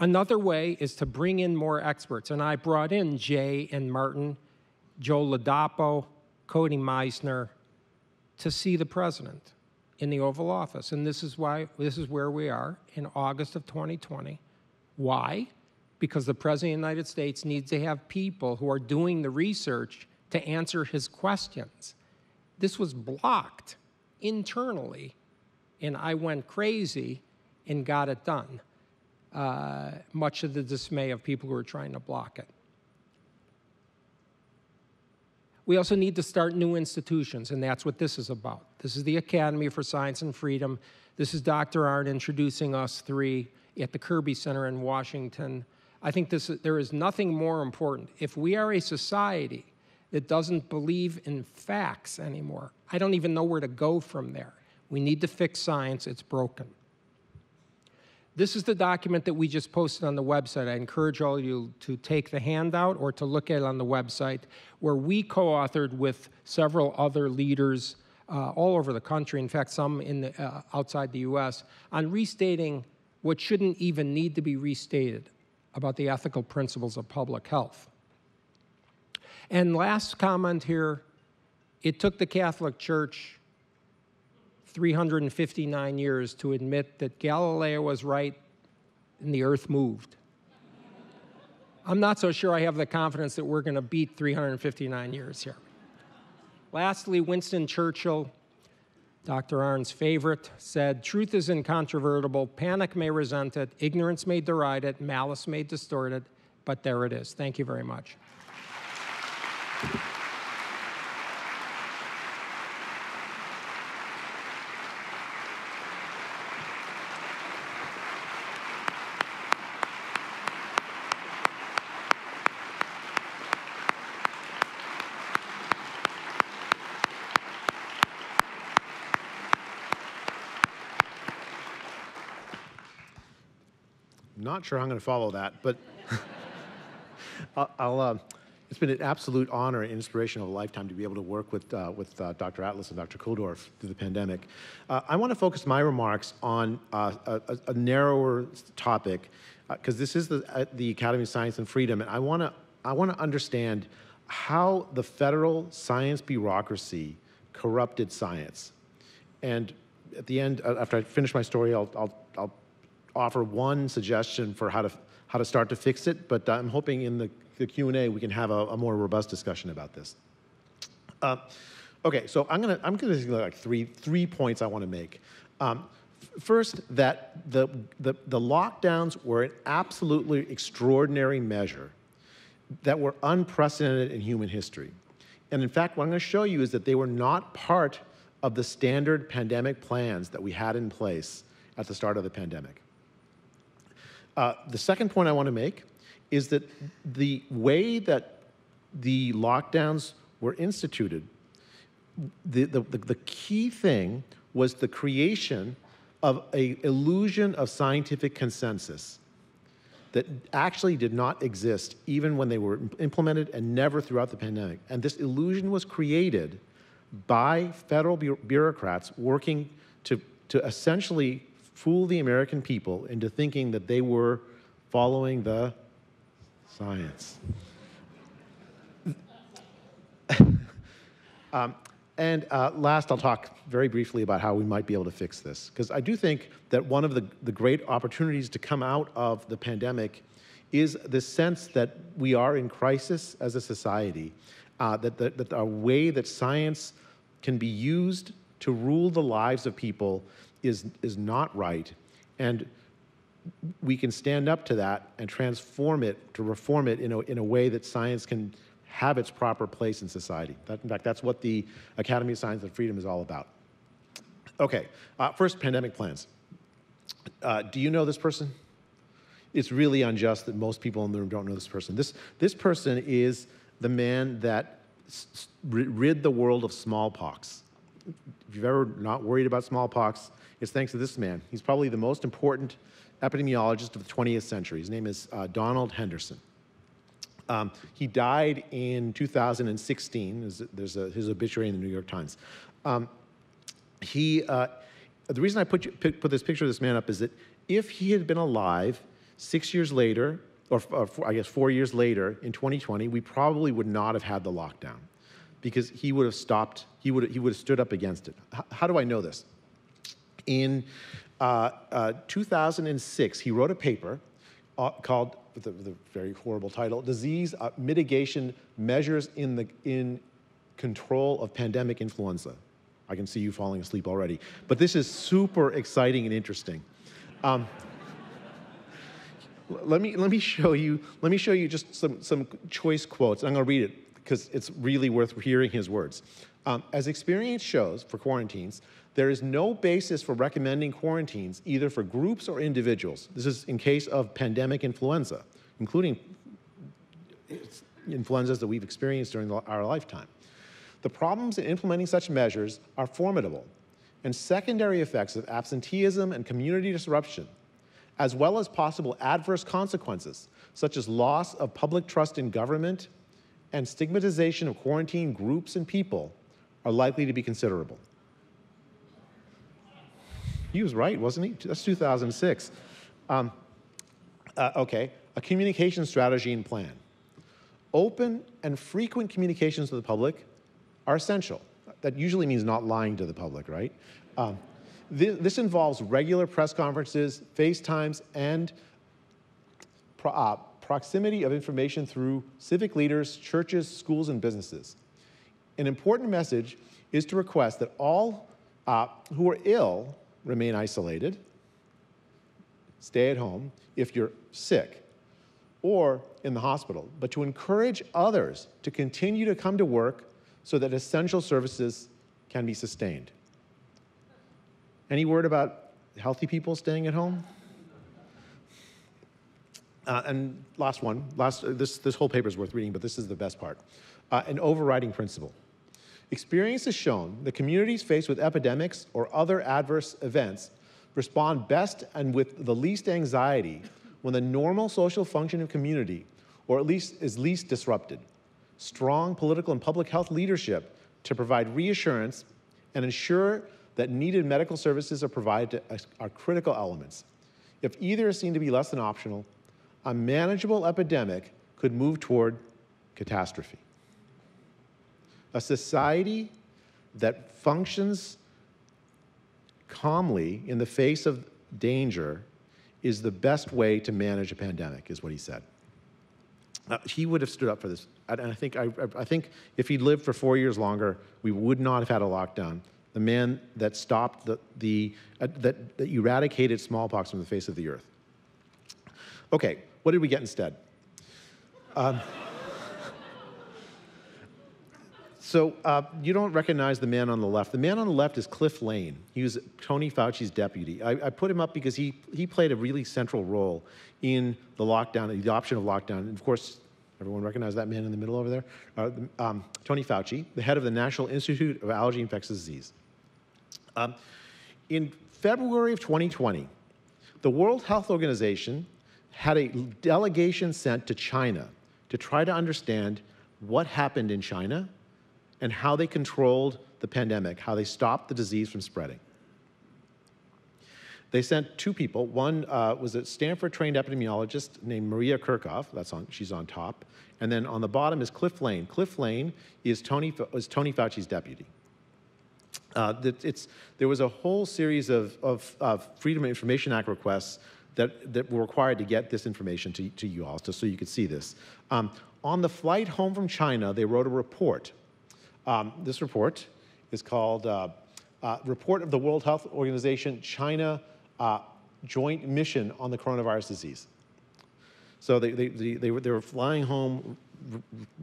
Another way is to bring in more experts, and I brought in Jay and Martin, Joe Ladapo, Cody Meisner, to see the president in the Oval Office, and this is why this is where we are in August of twenty twenty. Why? Because the President of the United States needs to have people who are doing the research to answer his questions. This was blocked internally, and I went crazy and got it done, uh, much to the dismay of people who are trying to block it. We also need to start new institutions, and that's what this is about. This is the Academy for Science and Freedom. This is Doctor Arne introducing us three at the Kirby Center in Washington. I think this, there is nothing more important. If we are a society that doesn't believe in facts anymore, I don't even know where to go from there. We need to fix science. It's broken. This is the document that we just posted on the website. I encourage all of you to take the handout or to look at it on the website, where we co-authored with several other leaders uh, all over the country, in fact, some in the, uh, outside the U S, on restating what shouldn't even need to be restated about the ethical principles of public health. And last comment here, it took the Catholic Church three hundred fifty-nine years to admit that Galileo was right and the earth moved. I'm not so sure I have the confidence that we're going to beat three hundred fifty-nine years here. Lastly, Winston Churchill, Doctor Arne's favorite, said, truth is incontrovertible, panic may resent it, ignorance may deride it, malice may distort it, but there it is. Thank you very much. Not sure I'm going to follow that, but I'll, I'll, uh, it's been an absolute honor and inspiration of a lifetime to be able to work with, uh, with uh, Doctor Atlas and Doctor Koldorf through the pandemic. Uh, I want to focus my remarks on uh, a, a narrower topic, because uh, this is the, uh, the Academy of Science and Freedom, and I want to I want to understand how the federal science bureaucracy corrupted science. And at the end, uh, after I finish my story, I'll, I'll, I'll offer one suggestion for how to, how to start to fix it, but I'm hoping in the, the Q and A we can have a, a more robust discussion about this. Uh, okay, so I'm gonna, I'm gonna think like three, three points I wanna make. Um, first, that the, the, the lockdowns were an absolutely extraordinary measure that were unprecedented in human history. And in fact, what I'm gonna show you is that they were not part of the standard pandemic plans that we had in place at the start of the pandemic. Uh, the second point I want to make is that the way that the lockdowns were instituted, the, the, the key thing was the creation of an illusion of scientific consensus. that actually did not exist even when they were implemented and never throughout the pandemic. And this illusion was created by federal bureaucrats working to, to essentially fool the American people into thinking that they were following the science. um, and uh, last, I'll talk very briefly about how we might be able to fix this, because I do think that one of the, the great opportunities to come out of the pandemic is the sense that we are in crisis as a society, uh, that, that, that a way that science can be used to rule the lives of people is, is not right, and we can stand up to that and transform it, to reform it in a, in a way that science can have its proper place in society. That, in fact, that's what the Academy of Science and Freedom is all about. Okay, uh, first, pandemic plans. Uh, do you know this person? It's really unjust that most people in the room don't know this person. This, this person is the man that rid the world of smallpox. If you've ever not worried about smallpox, it's thanks to this man. He's probably the most important epidemiologist of the twentieth century. His name is uh, Donald Henderson. Um, he died in two thousand sixteen. There's a, his obituary in the New York Times. Um, he, uh, the reason I put, you, put this picture of this man up is that if he had been alive six years later, or, or I guess four years later in twenty twenty, we probably would not have had the lockdown, because he would have stopped, he would, he would have stood up against it. H- how do I know this? In uh, uh, two thousand six, he wrote a paper uh, called, with a, with a very horrible title, Disease uh, Mitigation Measures in, the, in Control of Pandemic Influenza. I can see you falling asleep already, but this is super exciting and interesting. Um, let, me, let, me show you, let me show you just some, some choice quotes. I'm gonna read it, because it's really worth hearing his words. Um, as experience shows for quarantines, there is no basis for recommending quarantines, either for groups or individuals. This is in case of pandemic influenza, including influenzas that we've experienced during our lifetime. The problems in implementing such measures are formidable, and secondary effects of absenteeism and community disruption, as well as possible adverse consequences, such as loss of public trust in government and stigmatization of quarantine groups and people, are likely to be considerable. He was right, wasn't he? That's two thousand six. Um, uh, okay, a communication strategy and plan. Open and frequent communications to the public are essential. That usually means not lying to the public, right? Um, th this involves regular press conferences, FaceTimes, and pro uh, proximity of information through civic leaders, churches, schools, and businesses. An important message is to request that all uh, who are ill remain isolated, stay at home if you're sick or in the hospital, but to encourage others to continue to come to work so that essential services can be sustained. Any word about healthy people staying at home? Uh, and last one, last, uh, this, this whole paper is worth reading, but this is the best part. Uh, an overriding principle. Experience has shown that communities faced with epidemics or other adverse events respond best and with the least anxiety when the normal social function of community, or at least is least disrupted. Strong political and public health leadership to provide reassurance and ensure that needed medical services are provided to, are critical elements. If either is seen to be less than optional, a manageable epidemic could move toward catastrophe. A society that functions calmly in the face of danger is the best way to manage a pandemic, is what he said. Uh, he would have stood up for this. And I think, I, I think if he'd lived for four years longer, we would not have had a lockdown. The man that stopped, the, the, uh, that, that eradicated smallpox from the face of the earth. Okay, what did we get instead? Um, So uh, you don't recognize the man on the left. The man on the left is Cliff Lane. He was Tony Fauci's deputy. I, I put him up because he, he played a really central role in the lockdown, the adoption of lockdown. And of course, everyone recognized that man in the middle over there? Uh, um, Tony Fauci, the head of the National Institute of Allergy and Infectious Disease. Um, in February of twenty twenty, the World Health Organization had a delegation sent to China to try to understand what happened in China and how they controlled the pandemic, how they stopped the disease from spreading. They sent two people. One uh, was a Stanford-trained epidemiologist named Maria Kirchhoff. That's on, she's on top. And then on the bottom is Cliff Lane. Cliff Lane is Tony, is Tony Fauci's deputy. Uh, it's, there was a whole series of, of, of Freedom of Information Act requests that, that were required to get this information to, to you all, so you could see this. Um, on the flight home from China, they wrote a report. Um, this report is called uh, uh, Report of the World Health Organization China Uh, joint mission on the coronavirus disease. So they, they, they, they, were, they were flying home,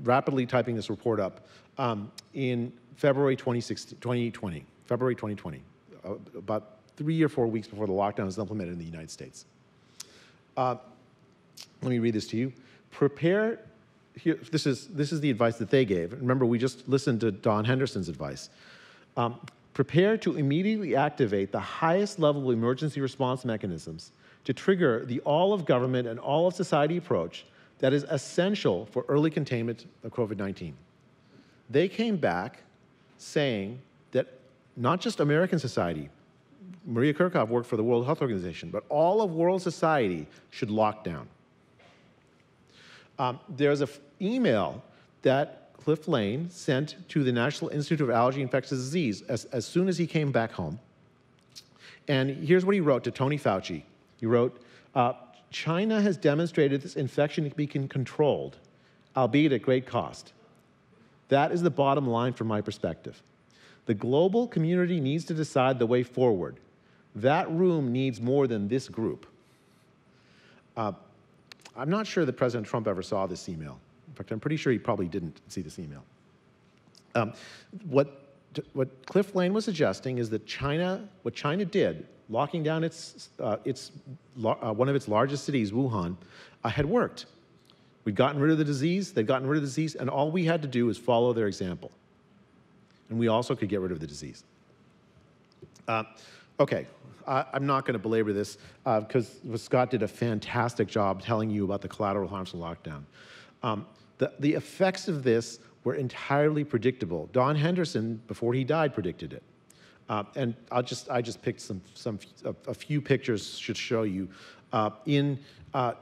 rapidly typing this report up um, in February twenty twenty, February twenty twenty, uh, about three or four weeks before the lockdown was implemented in the United States. Uh, let me read this to you. Prepare, here, this, is, this is the advice that they gave. Remember, we just listened to Don Henderson's advice. Um, Prepare to immediately activate the highest level of emergency response mechanisms to trigger the all of government and all of society approach that is essential for early containment of COVID nineteen. They came back saying that not just American society, Maria Kirchhoff worked for the World Health Organization, but all of world society should lock down. Um, there's an email that Cliff Lane sent to the National Institute of Allergy and Infectious Disease as, as soon as he came back home. And here's what he wrote to Tony Fauci. He wrote, uh, China has demonstrated this infection can be controlled, albeit at great cost. That is the bottom line from my perspective. The global community needs to decide the way forward. That room needs more than this group. Uh, I'm not sure that President Trump ever saw this email. In fact, I'm pretty sure he probably didn't see this email. Um, what, what Cliff Lane was suggesting is that China, what China did, locking down its, uh, its, uh, one of its largest cities, Wuhan, uh, had worked. We'd gotten rid of the disease, they'd gotten rid of the disease, and all we had to do was follow their example. And we also could get rid of the disease. Uh, okay, I, I'm not gonna belabor this, because uh, Scott did a fantastic job telling you about the collateral harms of lockdown. Um, the, the effects of this were entirely predictable. Don Henderson, before he died, predicted it. Uh, and I'll just, I just picked some, some, a, a few pictures should show you. Uh, in uh,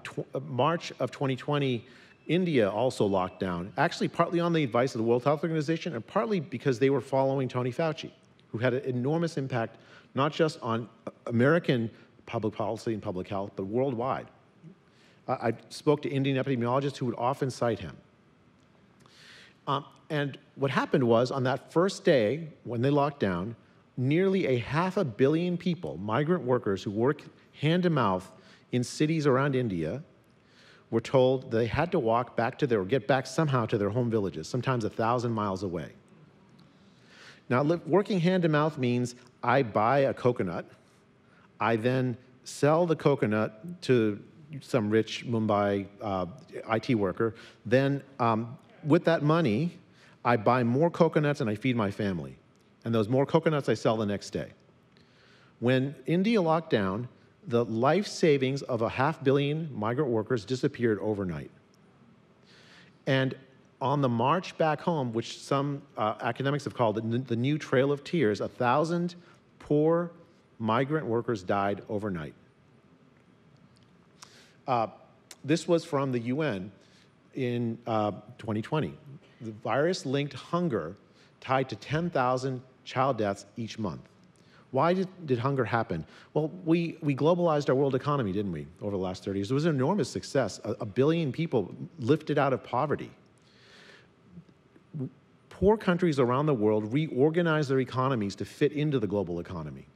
March of twenty twenty, India also locked down, actually partly on the advice of the World Health Organization and partly because they were following Tony Fauci, who had an enormous impact, not just on American public policy and public health, but worldwide. I spoke to Indian epidemiologists who would often cite him. Um, and what happened was, on that first day, when they locked down, nearly a half a billion people, migrant workers who work hand-to-mouth in cities around India, were told they had to walk back to their, or get back somehow to their home villages, sometimes a thousand miles away. Now, working hand-to-mouth means I buy a coconut, I then sell the coconut to some rich Mumbai uh, I T worker, then um, with that money, I buy more coconuts and I feed my family. And those more coconuts I sell the next day. When India locked down, the life savings of a half billion migrant workers disappeared overnight. And on the march back home, which some uh, academics have called the, the new Trail of Tears, a thousand poor migrant workers died overnight. Uh, this was from the U N in uh, twenty twenty. The virus-linked hunger tied to ten thousand child deaths each month. Why did, did hunger happen? Well, we, we globalized our world economy, didn't we, over the last thirty years? It was an enormous success. A, a billion people lifted out of poverty. Poor countries around the world reorganized their economies to fit into the global economy.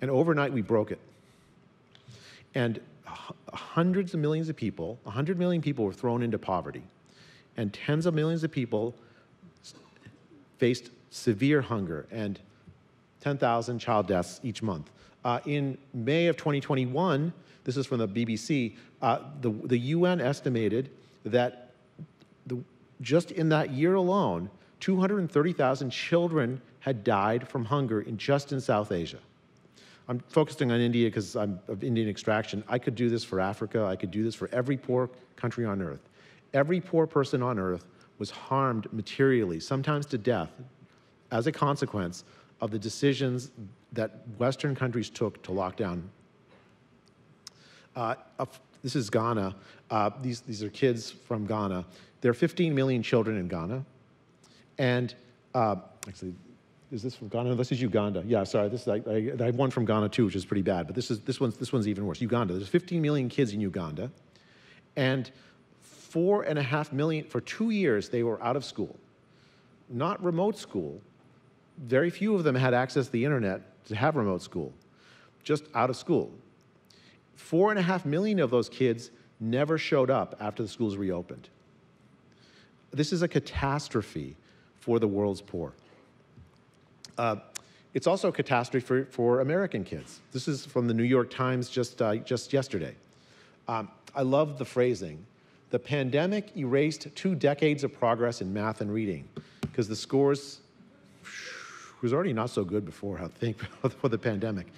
And overnight, we broke it. And hundreds of millions of people, one hundred million people were thrown into poverty, and tens of millions of people faced severe hunger and ten thousand child deaths each month. Uh, in May of twenty twenty-one, this is from the B B C, uh, the, the U N estimated that the, just in that year alone, two hundred thirty thousand children had died from hunger in, just in South Asia. I'm focusing on India because I'm of Indian extraction. I could do this for Africa. I could do this for every poor country on earth. Every poor person on earth was harmed materially, sometimes to death, as a consequence of the decisions that Western countries took to lock down. Uh, this is Ghana. Uh, these, these are kids from Ghana. There are fifteen million children in Ghana. And uh, actually, is this from Ghana? No, this is Uganda. Yeah, sorry, this is, I, I, I have one from Ghana too, which is pretty bad, but this, is, this, one's, this one's even worse. Uganda, there's fifteen million kids in Uganda, and four and a half million, for two years, they were out of school. Not remote school. Very few of them had access to the internet to have remote school, just out of school. Four and a half million of those kids never showed up after the schools reopened. This is a catastrophe for the world's poor. Uh, it's also a catastrophe for, for American kids. This is from the New York Times just, uh, just yesterday. Um, I love the phrasing. The pandemic erased two decades of progress in math and reading, because the scores was already not so good before, I think, before the pandemic.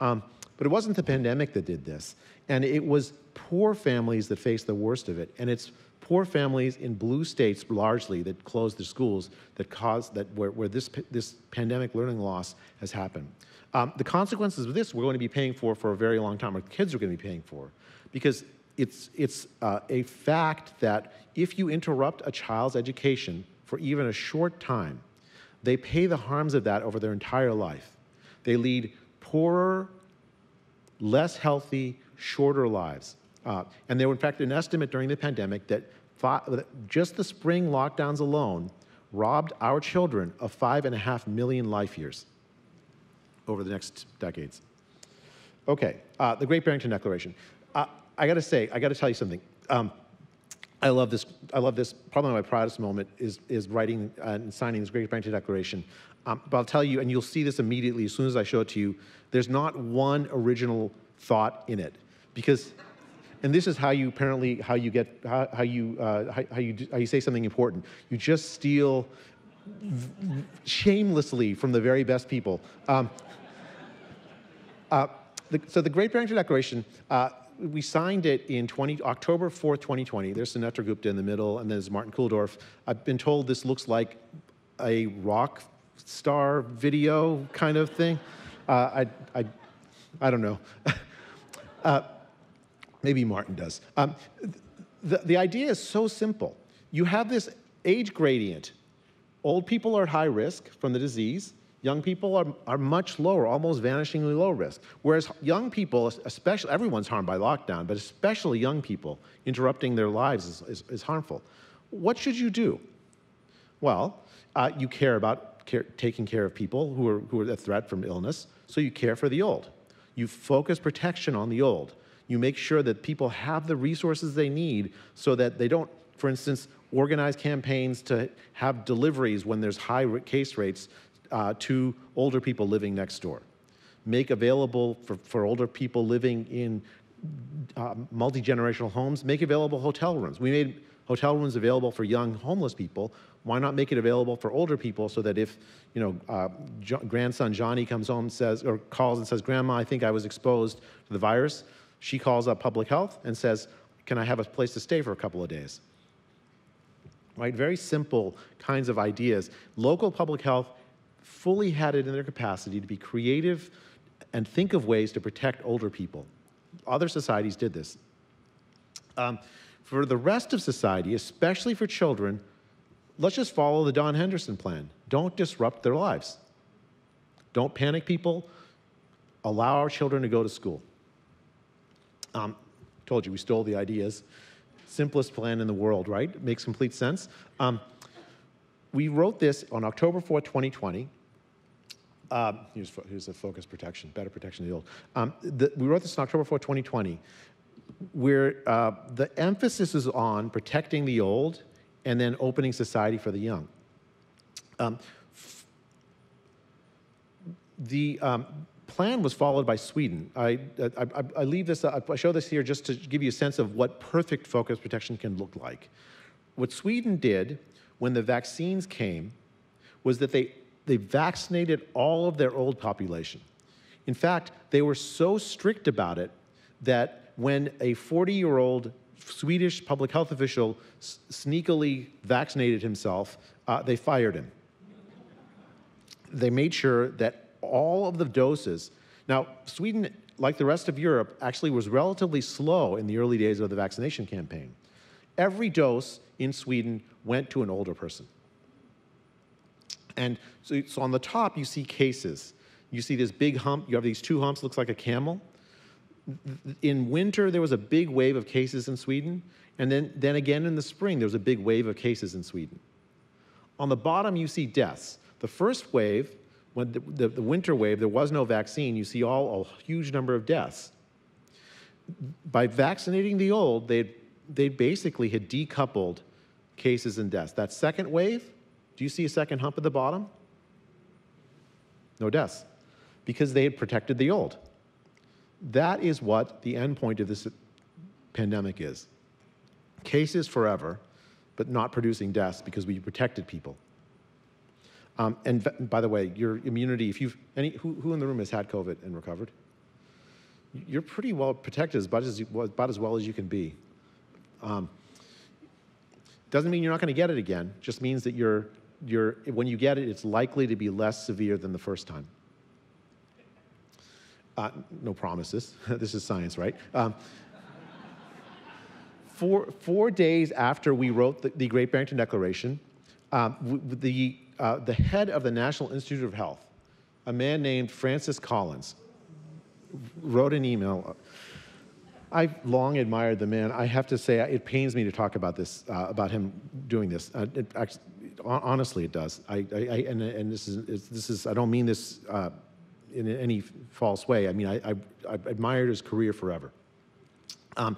Um, but it wasn't the pandemic that did this. And it was poor families that faced the worst of it. And it's poor families in blue states largely that closed their schools that caused that where, where this, this pandemic learning loss has happened. Um, the consequences of this we're going to be paying for for a very long time, or kids are going to be paying for, because it's, it's uh, a fact that if you interrupt a child's education for even a short time, they pay the harms of that over their entire life. They lead poorer, less healthy, shorter lives. Uh, and there were, in fact, an estimate during the pandemic that just the spring lockdowns alone robbed our children of five and a half million life years over the next decades. Okay, uh, the Great Barrington Declaration. Uh, I gotta say, I gotta tell you something. Um, I love this, I love this, probably my proudest moment is, is writing and signing this Great Barrington Declaration. Um, but I'll tell you, and you'll see this immediately as soon as I show it to you, there's not one original thought in it, because and this is how you apparently how you get how, how you uh, how, how you how you say something important. You just steal shamelessly from the very best people. Um, uh, the, so the Great Barrington Declaration, uh, we signed it in October fourth, twenty twenty. There's Sunetra Gupta in the middle, and there's Martin Koldorf. I've been told this looks like a rock star video kind of thing. Uh, I I I don't know. uh, Maybe Martin does. Um, the, the idea is so simple. You have this age gradient. Old people are at high risk from the disease. Young people are, are much lower, almost vanishingly low risk. Whereas young people, especially, everyone's harmed by lockdown, but especially young people, interrupting their lives is, is, is harmful. What should you do? Well, uh, you care about care, taking care of people who are, who are at threat from illness, so you care for the old. You focus protection on the old. You make sure that people have the resources they need so that they don't, for instance, organize campaigns to have deliveries when there's high case rates uh, to older people living next door. Make available for, for older people living in uh, multi-generational homes, make available hotel rooms. We made hotel rooms available for young homeless people. Why not make it available for older people so that if, you know, uh, jo- grandson Johnny comes home and says, or calls and says, "Grandma, I think I was exposed to the virus," she calls up public health and says, "Can I have a place to stay for a couple of days?" Right, very simple kinds of ideas. Local public health fully had it in their capacity to be creative and think of ways to protect older people. Other societies did this. Um, for the rest of society, especially for children, let's just follow the Don Henderson plan. Don't disrupt their lives. Don't panic people. Allow our children to go to school. Um, told you, we stole the ideas. Simplest plan in the world, right? It makes complete sense. Um, we wrote this on October fourth, twenty twenty. Um, here's, here's the focus protection, better protection of the old. Um, the, we wrote this on October fourth, twenty twenty, where uh, the emphasis is on protecting the old and then opening society for the young. Um, the... Um, plan was followed by Sweden. I, I, I leave this, I show this here just to give you a sense of what perfect focus protection can look like. What Sweden did when the vaccines came was that they, they vaccinated all of their old population. In fact, they were so strict about it that when a forty-year-old Swedish public health official s sneakily vaccinated himself, uh, they fired him. They made sure that all of the doses. Now, Sweden, like the rest of Europe, actually was relatively slow in the early days of the vaccination campaign. Every dose in Sweden went to an older person. And so, so on the top, you see cases. You see this big hump. You have these two humps. Looks like a camel. In winter, there was a big wave of cases in Sweden. And then, then again in the spring, there was a big wave of cases in Sweden. On the bottom, you see deaths. The first wave, when the, the, the winter wave, there was no vaccine. You see all a huge number of deaths. By vaccinating the old, they they basically had decoupled cases and deaths. That second wave, do you see a second hump at the bottom? No deaths, because they had protected the old. That is what the end point of this pandemic is. Cases forever, but not producing deaths because we protected people. Um, and by the way, your immunity, if you've, any, who, who in the room has had COVID and recovered? You're pretty well protected, as about, as, about as well as you can be. Um, doesn't mean you're not gonna get it again, just means that you're, you're, when you get it, it's likely to be less severe than the first time. Uh, no promises, this is science, right? Um, four, four days after we wrote the, the Great Barrington Declaration, um, the, Uh, the head of the National Institute of Health, a man named Francis Collins, wrote an email. I've long admired the man. I have to say, it pains me to talk about this, uh, about him doing this. Uh, it, actually, honestly, it does. I, I, I and, and this is this is. I don't mean this uh, in any false way. I mean, I, I, I admired his career forever. Um,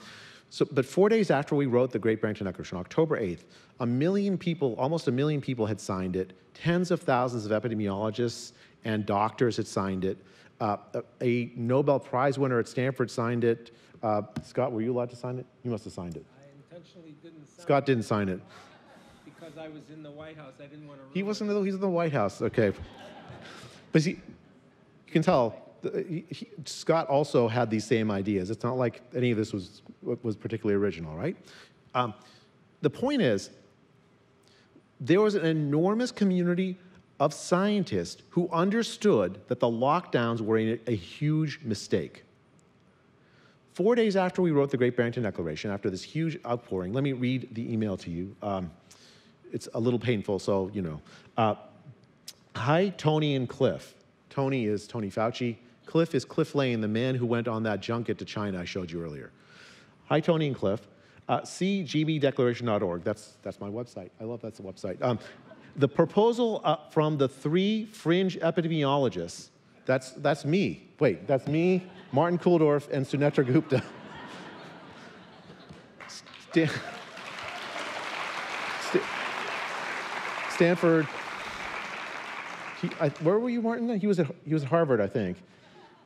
So, but four days after we wrote the Great Barrington Declaration, October eighth, a million people, almost a million people had signed it. Tens of thousands of epidemiologists and doctors had signed it. Uh, a Nobel Prize winner at Stanford signed it. Uh, Scott, were you allowed to sign it? You must have signed it. I intentionally didn't sign it. Scott didn't sign it. Because I was in the White House. I didn't want to ruin it. He wasn't in the, he's in the White House, okay. But see, you can tell. He, he, Scott also had these same ideas. It's not like any of this was, was particularly original, right? Um, the point is, there was an enormous community of scientists who understood that the lockdowns were a, a huge mistake. Four days after we wrote the Great Barrington Declaration, after this huge outpouring, let me read the email to you. Um, it's a little painful, so you know. Uh, Hi, Tony and Cliff. Tony is Tony Fauci. Cliff is Cliff Lane, the man who went on that junket to China I showed you earlier. Hi, Tony and Cliff. Uh, C G B declaration dot org, that's, that's my website. I love that's the website. Um, the proposal uh, from the three fringe epidemiologists, that's, that's me. Wait, that's me, Martin Koldorf, and Sunetra Gupta. Stan St Stanford. He, I, where were you, Martin? He was, at, he was at Harvard, I think.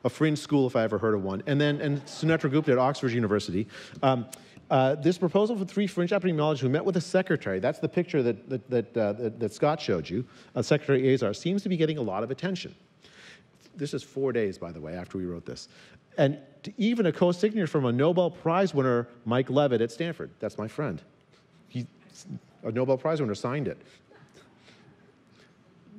A fringe school, if I ever heard of one. And then and Sunetra Gupta at Oxford University. Um, uh, this proposal for three fringe epidemiologists who met with a secretary, that's the picture that, that, that, uh, that, that Scott showed you, uh, Secretary Azar, seems to be getting a lot of attention. This is four days, by the way, after we wrote this. And even a co-signature from a Nobel Prize winner, Mike Leavitt at Stanford. That's my friend. He, a Nobel Prize winner signed it.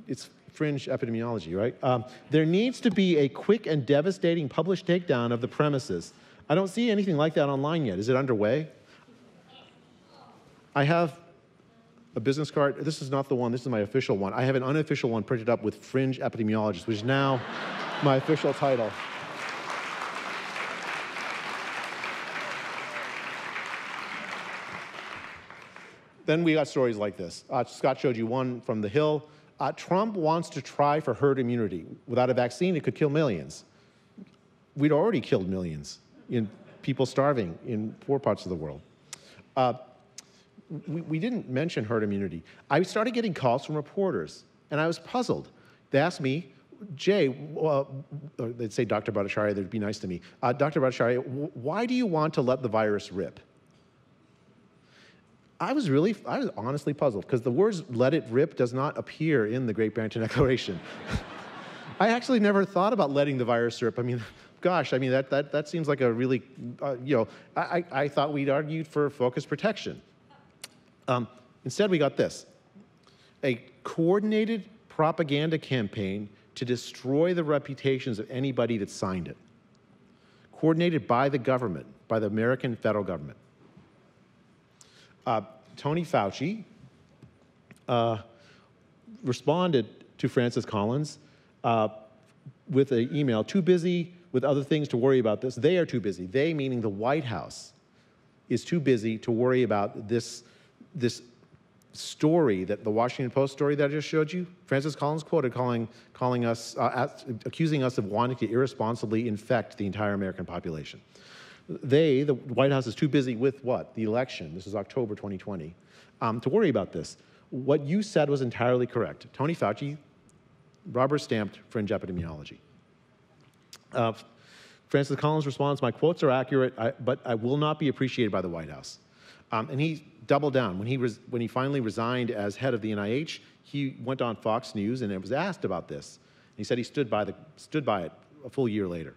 It's fringe epidemiology, right? Um, there needs to be a quick and devastating published takedown of the premises. I don't see anything like that online yet. Is it underway? I have a business card. This is not the one. This is my official one. I have an unofficial one printed up with fringe epidemiologist, which is now my official title. Then we got stories like this. Uh, Scott showed you one from The Hill. Uh, Trump wants to try for herd immunity. Without a vaccine, it could kill millions. We'd already killed millions in people starving in poor parts of the world. Uh, we, we didn't mention herd immunity. I started getting calls from reporters, and I was puzzled. They asked me, Jay, uh, they'd say Doctor Bhattacharya, they'd be nice to me. Uh, Doctor Bhattacharya, why do you want to let the virus rip? I was really, I was honestly puzzled because the words "let it rip" does not appear in the Great Barrington Declaration. I actually never thought about letting the virus rip. I mean, gosh, I mean, that, that, that seems like a really, uh, you know, I, I thought we'd argued for focused protection. Um, instead, we got this, a coordinated propaganda campaign to destroy the reputations of anybody that signed it, coordinated by the government, by the American federal government. Uh, Tony Fauci uh, responded to Francis Collins uh, with an email, too busy with other things to worry about this. They are too busy. They, meaning the White House, is too busy to worry about this, this story, that the Washington Post story that I just showed you. Francis Collins quoted calling, calling us, uh, accusing us of wanting to irresponsibly infect the entire American population. They, the White House, is too busy with what? The election. This is October twenty twenty, um, to worry about this. What you said was entirely correct. Tony Fauci, rubber-stamped fringe epidemiology. Uh, Francis Collins responds, my quotes are accurate, I, but I will not be appreciated by the White House. Um, and he doubled down. When he, res when he finally resigned as head of the N I H, he went on Fox News and was asked about this. And he said he stood by, the, stood by it a full year later.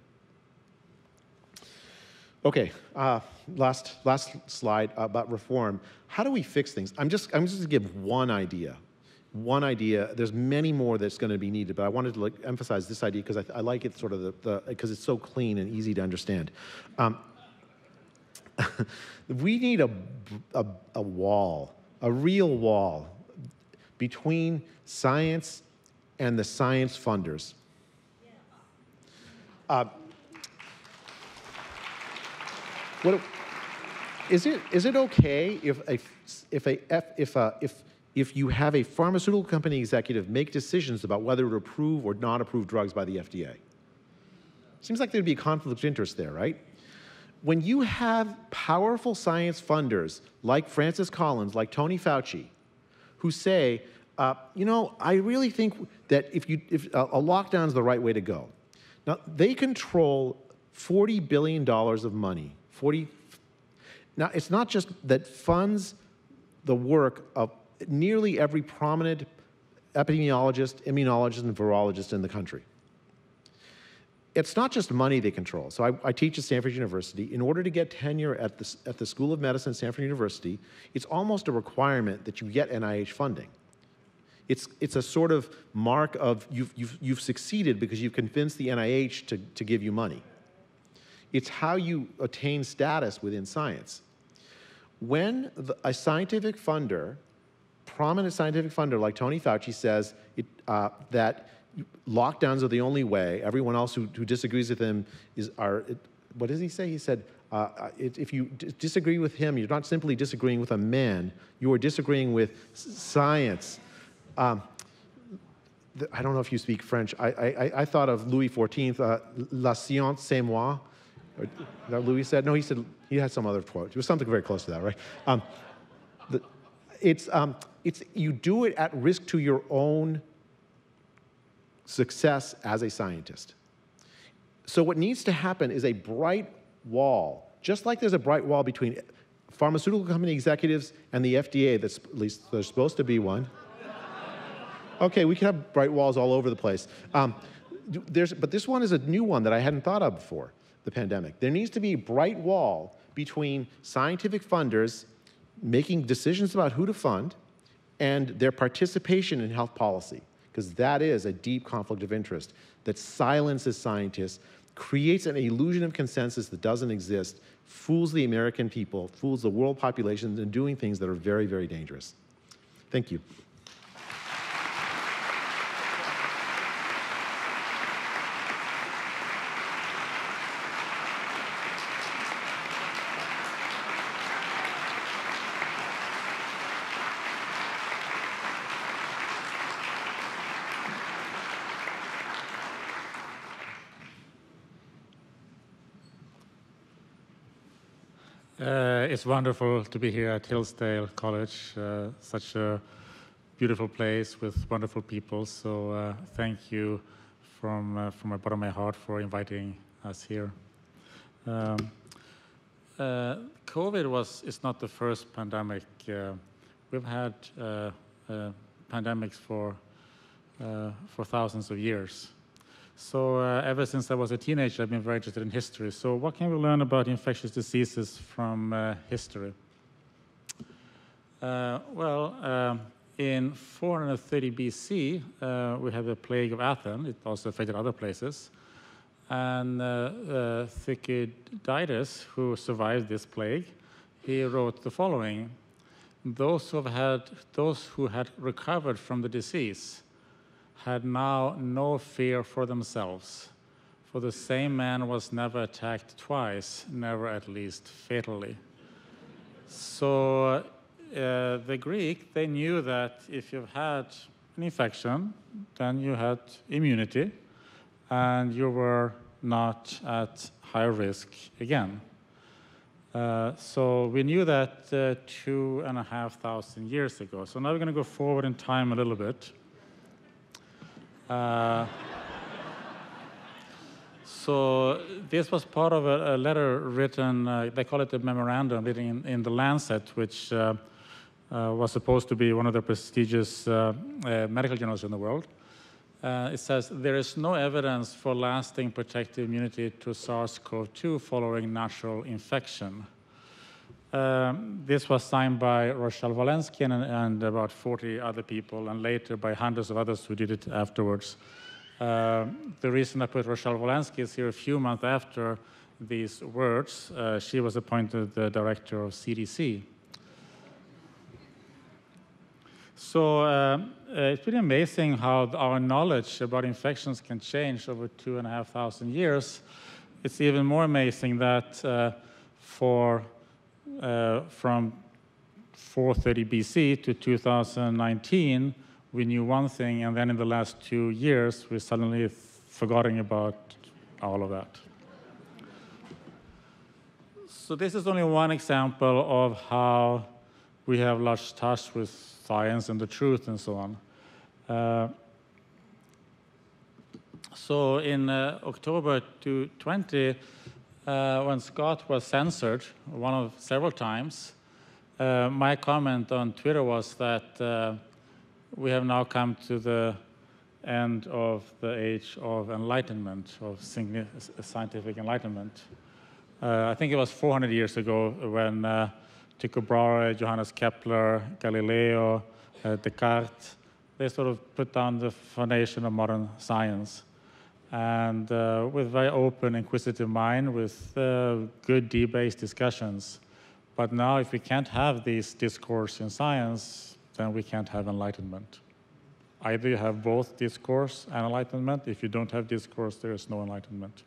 Okay, uh, last, last slide about reform. How do we fix things? I'm just, I'm just gonna give one idea. One idea, there's many more that's gonna be needed, but I wanted to like, emphasize this idea because I, I like it sort of, the because it's so clean and easy to understand. Um, we need a, a, a wall, a real wall between science and the science funders. Uh, What, is it is it okay if a if a if a, if if you have a pharmaceutical company executive make decisions about whether to approve or not approve drugs by the F D A? Seems like there'd be a conflict of interest there, right? When you have powerful science funders like Francis Collins, like Tony Fauci, who say, uh, you know, I really think that if you if uh, a lockdown is the right way to go. Now they control forty billion dollars of money. forty Now, it's not just that funds the work of nearly every prominent epidemiologist, immunologist, and virologist in the country. It's not just money they control. So I, I teach at Stanford University. In order to get tenure at the, at the School of Medicine at Stanford University, it's almost a requirement that you get N I H funding. It's, it's a sort of mark of you've, you've, you've succeeded because you've convinced the N I H to, to give you money. It's how you attain status within science. When the, a scientific funder, prominent scientific funder like Tony Fauci says it, uh, that lockdowns are the only way, everyone else who, who disagrees with him is, are, it, what does he say? He said, uh, it, if you d disagree with him, you're not simply disagreeing with a man, you are disagreeing with science. Um, the, I don't know if you speak French. I, I, I thought of Louis the fourteenth, uh, la science c'est moi. Or, that Louis said? No, he said he had some other quote. It was something very close to that, right? Um, the, it's, um, it's, you do it at risk to your own success as a scientist. So what needs to happen is a bright wall, just like there's a bright wall between pharmaceutical company executives and the F D A, that's, at least there's supposed to be one. Okay, we can have bright walls all over the place. Um, there's, but this one is a new one that I hadn't thought of before. The pandemic. There needs to be a bright wall between scientific funders making decisions about who to fund and their participation in health policy, because that is a deep conflict of interest that silences scientists, creates an illusion of consensus that doesn't exist, fools the American people, fools the world populations, and doing things that are very, very dangerous. Thank you. Uh, it's wonderful to be here at Hillsdale College, uh, such a beautiful place with wonderful people. So uh, thank you from, uh, from the bottom of my heart for inviting us here. Um, uh, COVID was, is not the first pandemic. Uh, we've had uh, uh, pandemics for, uh, for thousands of years. So uh, ever since I was a teenager, I've been very interested in history. So what can we learn about infectious diseases from uh, history? Uh, well, uh, in four hundred thirty B C, uh, we have the plague of Athens. It also affected other places. And uh, uh, Thucydides, who survived this plague, he wrote the following: "Those who have had, those who had recovered from the disease had now no fear for themselves, for the same man was never attacked twice, never at least fatally." So uh, the Greek, they knew that if you've had an infection, then you had immunity, and you were not at high risk again. Uh, so we knew that uh, two and a half thousand years ago. So now we're going to go forward in time a little bit. Uh, so this was part of a, a letter written, uh, they call it a memorandum, written in, in The Lancet, which uh, uh, was supposed to be one of the prestigious uh, uh, medical journals in the world. Uh, it says, "There is no evidence for lasting protective immunity to SARS CoV two following natural infection." Um, this was signed by Rochelle Walensky and, and about forty other people, and later by hundreds of others who did it afterwards. Uh, the reason I put Rochelle Walensky is here a few months after these words. Uh, she was appointed the director of C D C. So uh, it's pretty amazing how our knowledge about infections can change over two and a half thousand years. It's even more amazing that uh, for, uh, from four thirty B C to two thousand nineteen, we knew one thing, and then in the last two years, we're suddenly forgetting about all of that. So this is only one example of how we have lost touch with science and the truth and so on. Uh, so in uh, October two thousand twenty, uh, when Scott was censored one of several times, uh, my comment on Twitter was that uh, we have now come to the end of the age of enlightenment, of scientific enlightenment. Uh, I think it was four hundred years ago when uh, Tycho Brahe, Johannes Kepler, Galileo, uh, Descartes, they sort of put down the foundation of modern science. And uh, with very open, inquisitive mind, with uh, good debates, discussions. But now, if we can't have this discourse in science, then we can't have enlightenment. Either you have both discourse and enlightenment. If you don't have discourse, there is no enlightenment.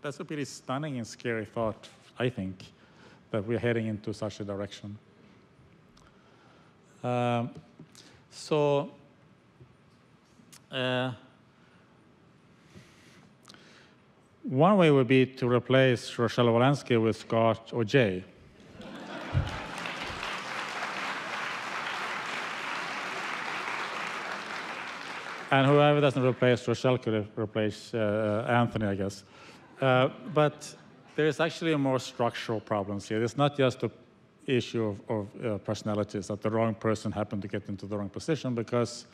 That's a pretty stunning and scary thought, I think, that we're heading into such a direction. Um, so, uh, one way would be to replace Rochelle Walensky with Scott or Jay. And whoever doesn't replace Rochelle could replace uh, Anthony, I guess. Uh, but there is actually a more structural problem here. It's not just the issue of, of uh, personalities, that the wrong person happened to get into the wrong position, because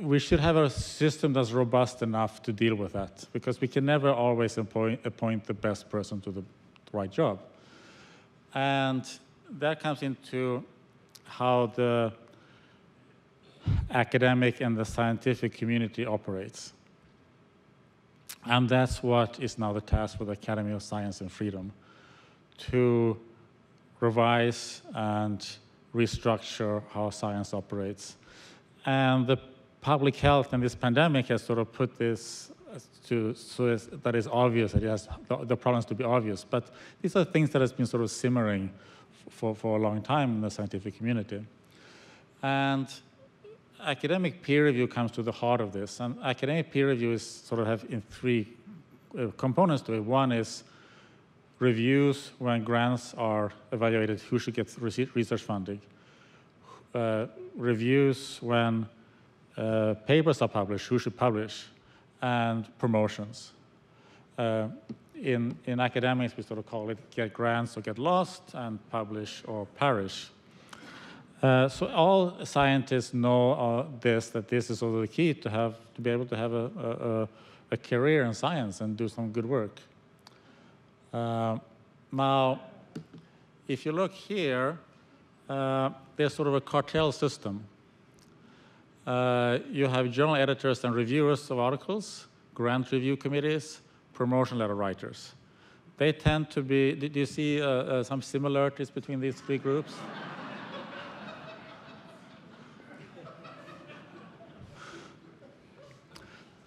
we should have a system that's robust enough to deal with that, because we can never always appoint, appoint the best person to the right job. And that comes into how the academic and the scientific community operates. And that's what is now the task for the Academy of Science and Freedom, to revise and restructure how science operates. And the public health and this pandemic has sort of put this to, so that is obvious, that it has the problems to be obvious. But these are things that has been sort of simmering for, for a long time in the scientific community. And academic peer review comes to the heart of this, and academic peer review is sort of have in three components to it. One is reviews when grants are evaluated, who should get research funding. Uh, reviews when uh, papers are published, who should publish, and promotions. Uh, in, in academics, we sort of call it get grants or get lost, and publish or perish. Uh, so all scientists know uh, this, that this is also the key to have to be able to have a, a, a career in science and do some good work. Uh, now, if you look here, uh, there's sort of a cartel system. Uh, you have journal editors and reviewers of articles, grant review committees, promotion letter writers. They tend to be, do you see uh, uh, some similarities between these three groups?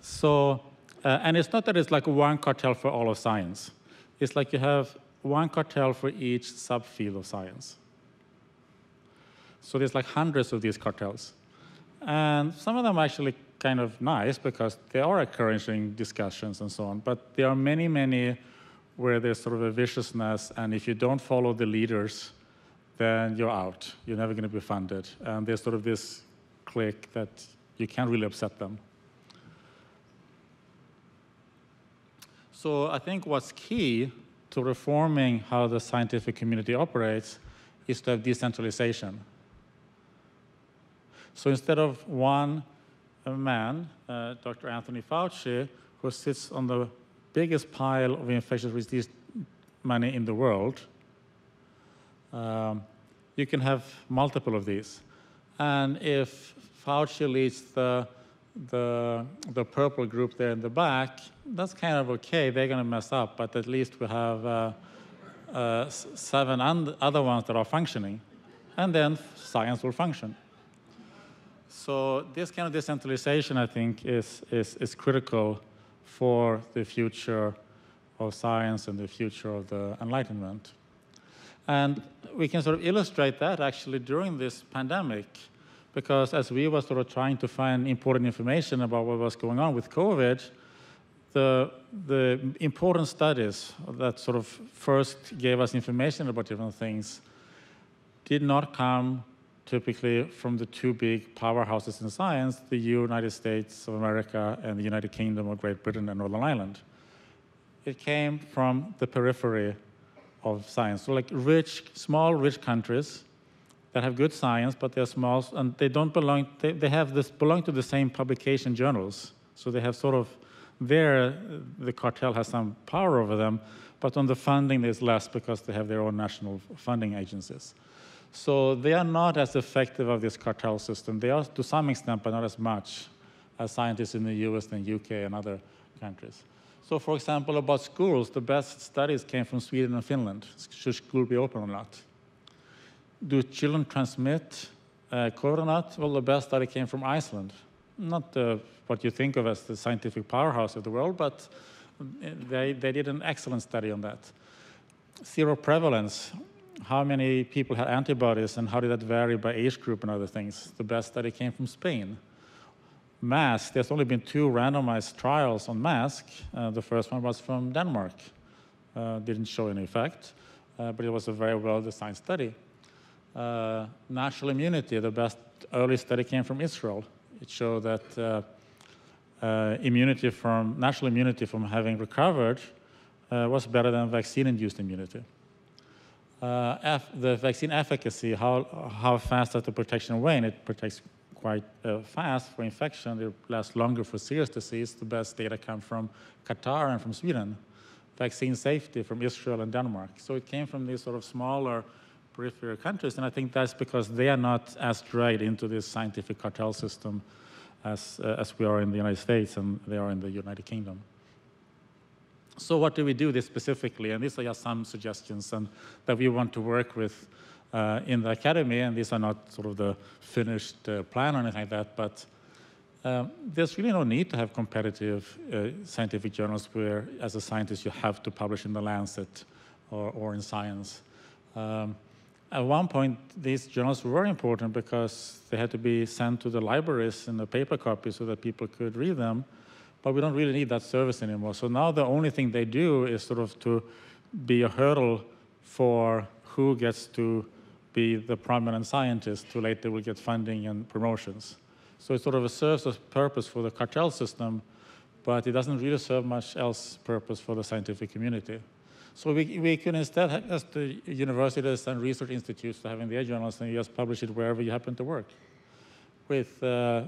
So, uh, and it's not that it's like one cartel for all of science. It's like you have one cartel for each subfield of science. So there's like hundreds of these cartels. And some of them are actually kind of nice because they are encouraging discussions and so on. But there are many, many where there's sort of a viciousness. And if you don't follow the leaders, then you're out. You're never going to be funded. And there's sort of this clique that you can't really upset them. So I think what's key to reforming how the scientific community operates is to have decentralization. So instead of one man, uh, Doctor Anthony Fauci, who sits on the biggest pile of infectious disease money in the world, um, you can have multiple of these. And if Fauci leads the, the, the purple group there in the back, that's kind of okay. They're going to mess up, but at least we have uh, uh, seven other ones that are functioning. And then science will function. So this kind of decentralization, I think, is, is, is critical for the future of science and the future of the Enlightenment. And we can sort of illustrate that, actually, during this pandemic, because as we were sort of trying to find important information about what was going on with COVID, the, the important studies that sort of first gave us information about different things did not come typically from the two big powerhouses in science, the United States of America and the United Kingdom of Great Britain and Northern Ireland. It came from the periphery of science. So like rich, small, rich countries that have good science, but they're small, and they don't belong, they, they have this, belong to the same publication journals. So they have sort of, there, the cartel has some power over them, but on the funding there's less because they have their own national funding agencies. So they are not as effective of this cartel system. They are to some extent, but not as much as scientists in the U S and U K and other countries. So for example, about schools, the best studies came from Sweden and Finland. Should school be open or not? Do children transmit uh, COVID or not? Well, the best study came from Iceland. Not uh, what you think of as the scientific powerhouse of the world, but they, they did an excellent study on that. Zero prevalence. How many people had antibodies and how did that vary by age group and other things? The best study came from Spain. Mask, there's only been two randomized trials on mask. Uh, the first one was from Denmark. Uh, didn't show any effect, uh, but it was a very well-designed study. Uh, natural immunity, the best early study came from Israel. It showed that uh, uh, immunity from, natural immunity from having recovered uh, was better than vaccine-induced immunity. Uh, the vaccine efficacy, how, how fast does the protection wane? It protects quite uh, fast for infection. It lasts longer for serious disease. The best data come from Qatar and from Sweden. Vaccine safety from Israel and Denmark. So it came from these sort of smaller peripheral countries, and I think that's because they are not as dragged into this scientific cartel system as, uh, as we are in the United States and they are in the United Kingdom. So what do we do this specifically? And these are just some suggestions and that we want to work with uh, in the academy. And these are not sort of the finished uh, plan or anything like that. But um, there's really no need to have competitive uh, scientific journals where, as a scientist, you have to publish in The Lancet or, or in Science. Um, at one point, these journals were important because they had to be sent to the libraries in a paper copy so that people could read them. But we don't really need that service anymore. So now the only thing they do is sort of to be a hurdle for who gets to be the prominent scientist who later will get funding and promotions. So it sort of serves a purpose for the cartel system, but it doesn't really serve much else purpose for the scientific community. So we, we can instead, as the universities and research institutes having their journals, and you just publish it wherever you happen to work. With, uh,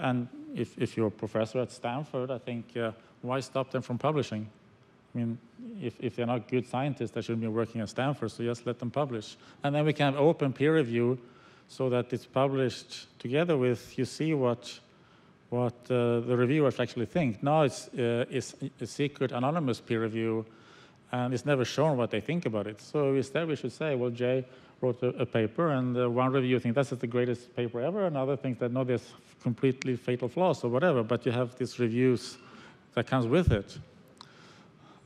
and if, if you're a professor at Stanford, I think, uh, why stop them from publishing? I mean, if, if they're not good scientists, they shouldn't be working at Stanford, so just let them publish. And then we can have open peer review so that it's published together with, you see what, what uh, the reviewers actually think. Now it's, uh, it's a secret, anonymous peer review, and it's never shown what they think about it. So instead we should say, well, Jay wrote a, a paper, and uh, one review thinks that's the greatest paper ever, and other thinks that, no, there's completely fatal flaws or whatever, but you have these reviews that comes with it.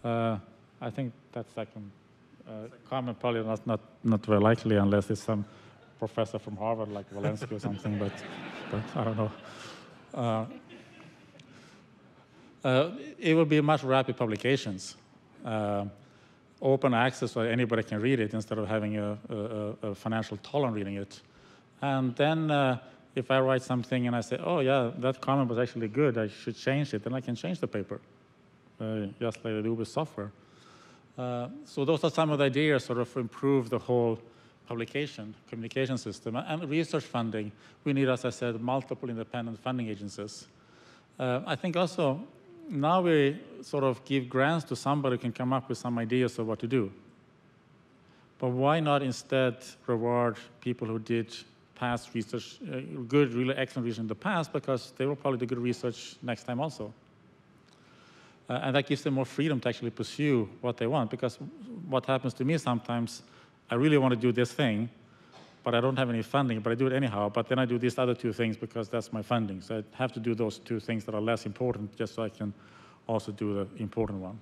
Uh, I think that's like a uh, comment, probably not, not, not very likely unless it's some professor from Harvard, like Walensky or something, but, but I don't know. Uh, uh, it will be much rapid publications, uh, open access so anybody can read it instead of having a, a, a financial toll on reading it. And then uh, if I write something and I say, oh yeah, that comment was actually good, I should change it, then I can change the paper. Uh, just like they do with software. Uh, so those are some of the ideas sort of improve the whole publication, communication system. And research funding, we need, as I said, multiple independent funding agencies. Uh, I think also now we sort of give grants to somebody who can come up with some ideas of what to do. But why not instead reward people who did past research, uh, good, really excellent research in the past, because they will probably do good research next time also. Uh, and that gives them more freedom to actually pursue what they want, because what happens to me sometimes, I really want to do this thing, but I don't have any funding, but I do it anyhow, but then I do these other two things because that's my funding. So I have to do those two things that are less important just so I can also do the important one.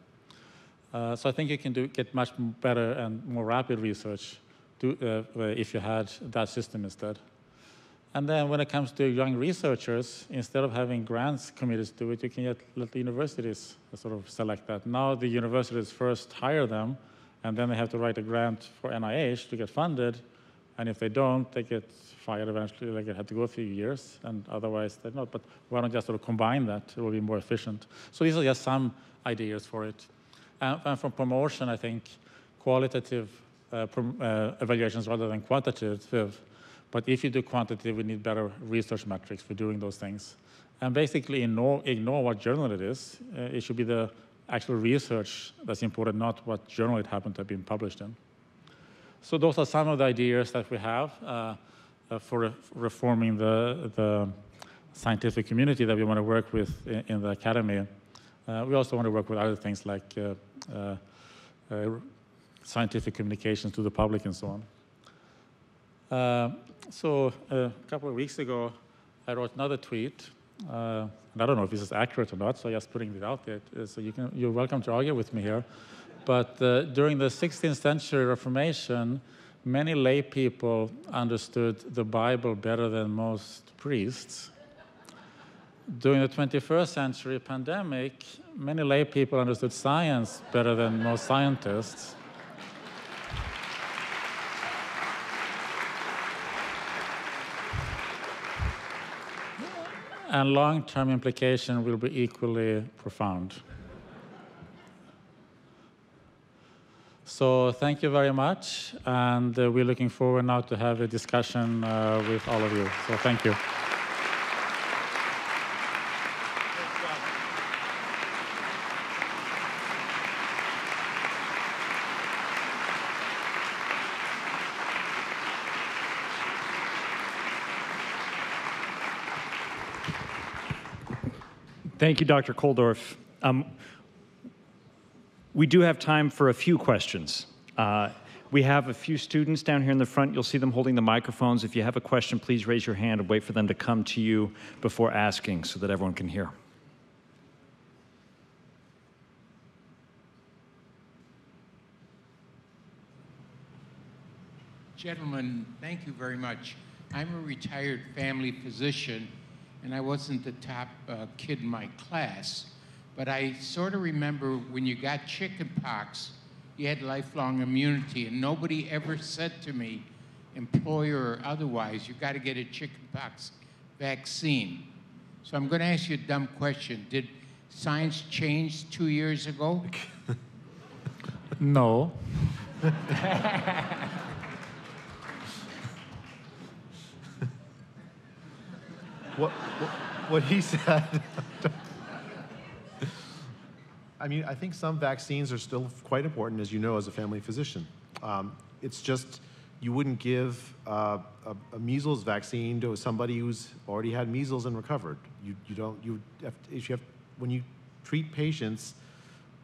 Uh, so I think you can do, get much better and more rapid research to, uh, if you had that system instead. And then when it comes to young researchers, instead of having grants committees do it, you can yet let the universities sort of select that. Now the universities first hire them, and then they have to write a grant for N I H to get funded. And if they don't, they get fired eventually. They have to go a few years, and otherwise they're not. But why don't you just sort of combine that? It will be more efficient. So these are just some ideas for it. And, and for promotion, I think qualitative uh, prom uh, evaluations rather than quantitative. But if you do quantitative, we need better research metrics for doing those things. And basically ignore, ignore what journal it is. Uh, it should be the actual research that's important, not what journal it happened to have been published in. So those are some of the ideas that we have uh, uh, for re reforming the, the scientific community that we want to work with in, in the academy. Uh, we also want to work with other things like uh, uh, uh, scientific communications to the public and so on. Uh, so uh, a couple of weeks ago, I wrote another tweet, uh, and I don't know if this is accurate or not, so I'm just putting it out there. So you can, you're welcome to argue with me here. But uh, during the sixteenth century Reformation, many lay people understood the Bible better than most priests. During the twenty-first century pandemic, many lay people understood science better than most scientists. And long-term implication will be equally profound. So thank you very much, and uh, we're looking forward now to have a discussion uh, with all of you. So thank you. Thank you, Doctor Koldorf. Um, we do have time for a few questions. Uh, we have a few students down here in the front. You'll see them holding the microphones. If you have a question, please raise your hand and wait for them to come to you before asking so that everyone can hear. Gentlemen, thank you very much. I'm a retired family physician, and I wasn't the top uh, kid in my class, but I sort of remember when you got chickenpox, you had lifelong immunity, and nobody ever said to me, employer or otherwise, you've got to get a chickenpox vaccine. So I'm going to ask you a dumb question. Did science change two years ago? No. What, what, what he said. I mean, I think some vaccines are still quite important, as you know, as a family physician. Um, it's just you wouldn't give uh, a, a measles vaccine to somebody who's already had measles and recovered. You, you don't. You have, if you have when you treat patients,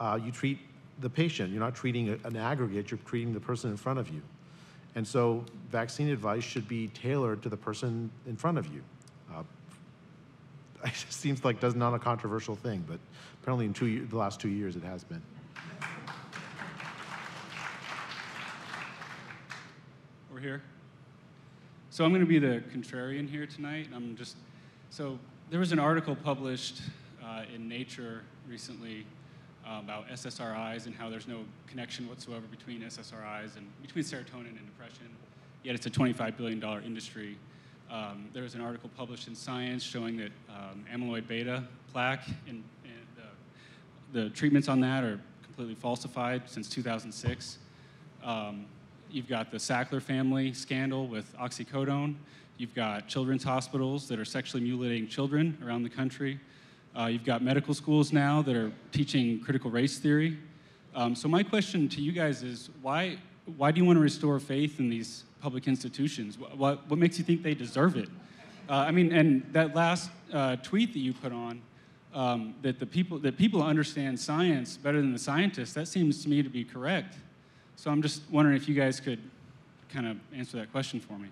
uh, you treat the patient. You're not treating a, an aggregate. You're treating the person in front of you. And so, vaccine advice should be tailored to the person in front of you. Uh, it just seems like that's not a controversial thing, but apparently in two, the last two years it has been. Over here. So I'm going to be the contrarian here tonight. I'm just, so there was an article published uh, in Nature recently uh, about S S R Is and how there's no connection whatsoever between S S R Is and between serotonin and depression, yet it's a twenty-five billion dollar industry. Um, there was an article published in Science showing that um, amyloid beta plaque and, and uh, the treatments on that are completely falsified since two thousand six. Um, you've got the Sackler family scandal with oxycodone. You've got children's hospitals that are sexually mutilating children around the country. Uh, you've got medical schools now that are teaching critical race theory. Um, so my question to you guys is, why, why do you want to restore faith in these public institutions? What, what, what makes you think they deserve it? Uh, I mean, and that last uh, tweet that you put on, um, that the people that people understand science better than the scientists, that seems to me to be correct. So I'm just wondering if you guys could kind of answer that question for me.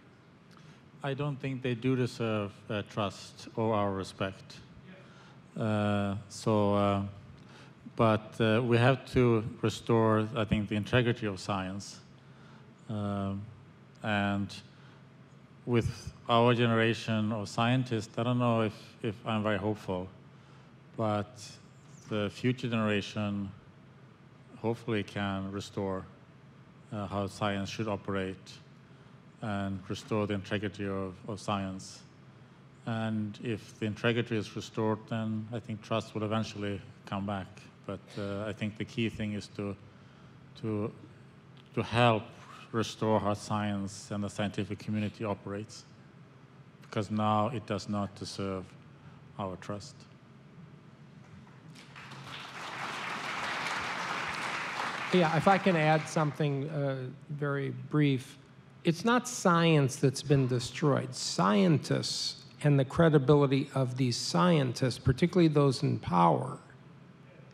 I don't think they do deserve uh, trust or our respect. Yeah. Uh, so, uh, but uh, we have to restore, I think, the integrity of science. Uh, And with our generation of scientists, I don't know if, if I'm very hopeful, but the future generation hopefully can restore uh, how science should operate and restore the integrity of, of science. And if the integrity is restored, then I think trust will eventually come back. But uh, I think the key thing is to, to, to help restore how science and the scientific community operates, because now it does not deserve our trust. Yeah, if I can add something uh, very brief. It's not science that's been destroyed. Scientists and the credibility of these scientists, particularly those in power,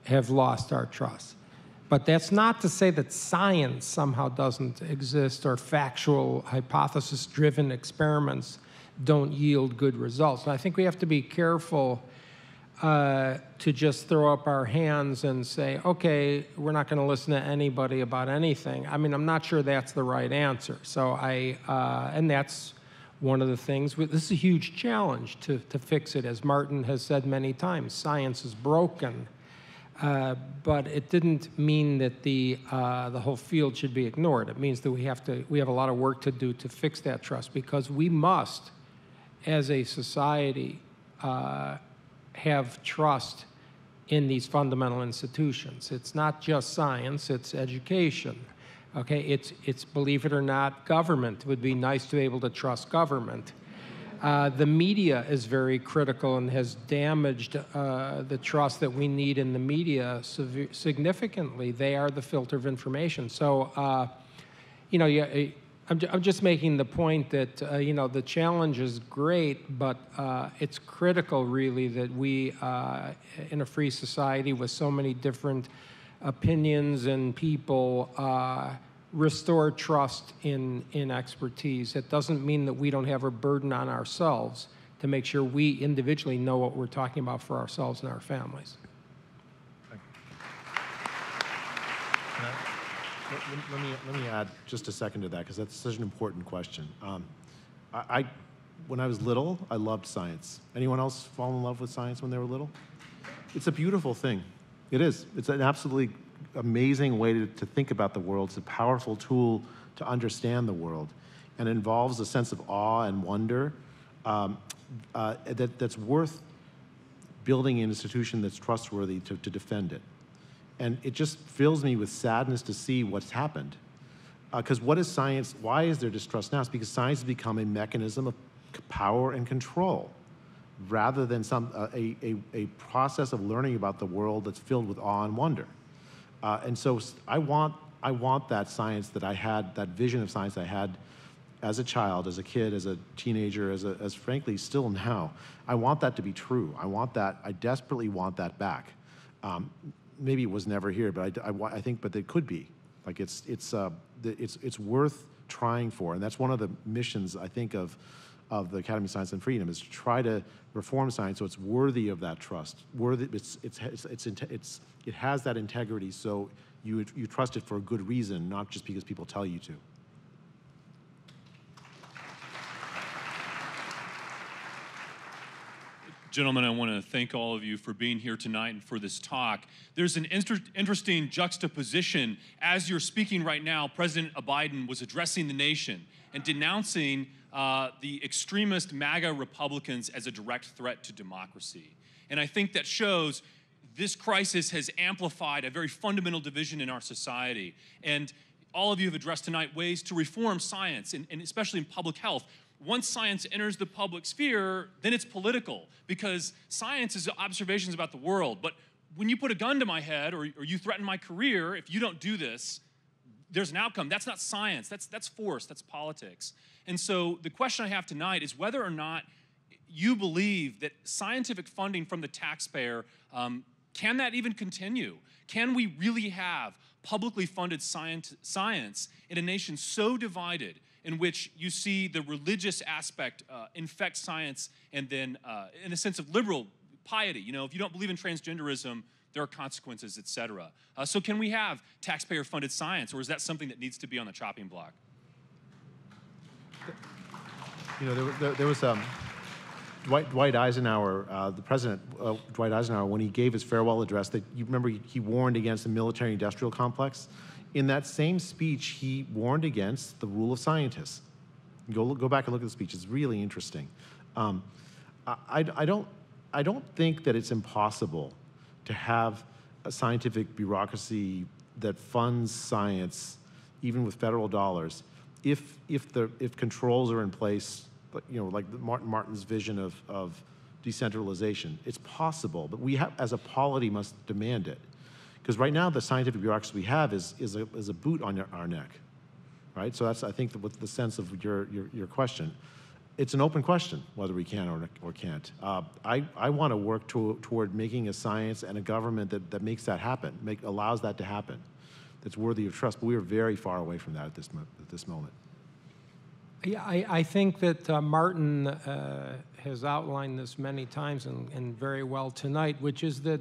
have lost our trust. But that's not to say that science somehow doesn't exist or factual, hypothesis-driven experiments don't yield good results. And I think we have to be careful uh, to just throw up our hands and say, okay, we're not going to listen to anybody about anything. I mean, I'm not sure that's the right answer. So I, uh, and that's one of the things. We, this is a huge challenge to, to fix it. As Martin has said many times, science is broken. Uh, but it didn't mean that the uh, the whole field should be ignored. It means that we have to we have a lot of work to do to fix that trust, because we must, as a society, uh, have trust in these fundamental institutions. It's not just science; it's education. Okay, it's it's believe it or not, government. It would be nice to be able to trust government. Uh, the media is very critical and has damaged uh, the trust that we need in the media significantly. They are the filter of information. So, uh, you know, yeah, I'm, I'm just making the point that, uh, you know, the challenge is great, but uh, it's critical, really, that we, uh, in a free society with so many different opinions and people, uh, restore trust in, in expertise. It doesn't mean that we don't have a burden on ourselves to make sure we individually know what we're talking about for ourselves and our families. Okay. Can I, let, let, me, let me add just a second to that, because that's such an important question. Um, I, I, when I was little, I loved science. Anyone else fall in love with science when they were little? It's a beautiful thing. It is. It's an absolutely amazing way to, to think about the world. It's a powerful tool to understand the world, and involves a sense of awe and wonder um, uh, that, that's worth building an institution that's trustworthy to, to defend it. And it just fills me with sadness to see what's happened. Because uh, what is science? Why is there distrust now? It's because science has become a mechanism of power and control, rather than some uh, a, a, a process of learning about the world that's filled with awe and wonder. Uh, and so I want, I want that science that I had, that vision of science I had as a child, as a kid, as a teenager, as, a, as frankly still now. I want that to be true. I want that, I desperately want that back. Um, maybe it was never here, but I, I, I think, but it could be. Like it's, it's, uh, it's, it's worth trying for. And that's one of the missions, I think, of, of the Academy of Science and Freedom, is to try to reform science so it's worthy of that trust. Worthy, it's, it's, it's, it's, it's, it has that integrity, so you, you trust it for a good reason, not just because people tell you to. Gentlemen, I want to thank all of you for being here tonight and for this talk. There's an inter interesting juxtaposition. As you're speaking right now, President Biden was addressing the nation and denouncing uh, the extremist MAGA Republicans as a direct threat to democracy. And I think that shows this crisis has amplified a very fundamental division in our society. And all of you have addressed tonight ways to reform science, and, and especially in public health. Once science enters the public sphere, then it's political, because science is observations about the world. But when you put a gun to my head, or, or you threaten my career, if you don't do this, there's an outcome. That's not science. That's, that's force. That's politics. And so the question I have tonight is whether or not you believe that scientific funding from the taxpayer, um, can that even continue? Can we really have publicly funded science, science in a nation so divided, in which you see the religious aspect uh, infect science, and then uh, in a sense of liberal piety. You know, if you don't believe in transgenderism, there are consequences, et cetera. Uh, so can we have taxpayer-funded science, or is that something that needs to be on the chopping block? You know, there, there, there was um, Dwight, Dwight Eisenhower, uh, the president, uh, Dwight Eisenhower, when he gave his farewell address, that you remember he, he warned against the military-industrial complex. In that same speech, he warned against the rule of scientists. Go, go back and look at the speech. It's really interesting. Um, I, I, don't, I don't think that it's impossible to have a scientific bureaucracy that funds science, even with federal dollars, if, if, the, if controls are in place, you know, like Martin Martin's vision of, of decentralization. It's possible, but we have, as a polity, must demand it. Because right now the scientific bureaucracy we have is, is, a, is a boot on your, our neck, right? So that's, I think, the, with the sense of your, your, your question. It's an open question whether we can or, or can't. Uh, I, I want to work to, toward making a science and a government that, that makes that happen, make, allows that to happen, that's worthy of trust, but we are very far away from that at this, at this moment. Yeah, I, I think that uh, Martin uh, has outlined this many times, and, and very well tonight, which is that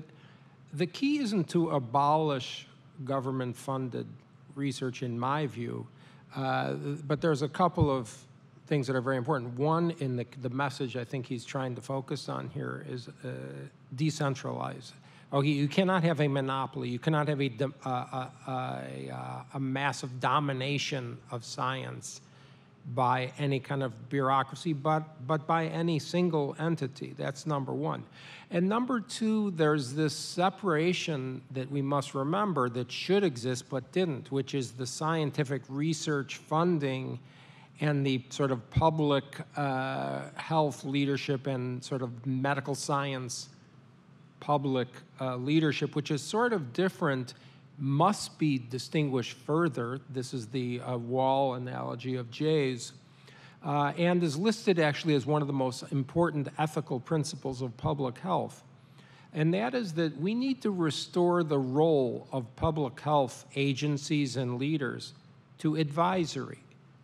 the key isn't to abolish government-funded research, in my view, uh, but there's a couple of things that are very important. One, in the, the message I think he's trying to focus on here, is uh, decentralize. Okay, you cannot have a monopoly. You cannot have a, uh, a, a, a massive domination of science by any kind of bureaucracy, but, but by any single entity. That's number one. And number two, there's this separation that we must remember that should exist but didn't, which is the scientific research funding and the sort of public uh, health leadership and sort of medical science public uh, leadership, which is sort of different, must be distinguished further. This is the uh, wall analogy of Jay's, uh, and is listed actually as one of the most important ethical principles of public health. And that is that we need to restore the role of public health agencies and leaders to advisory.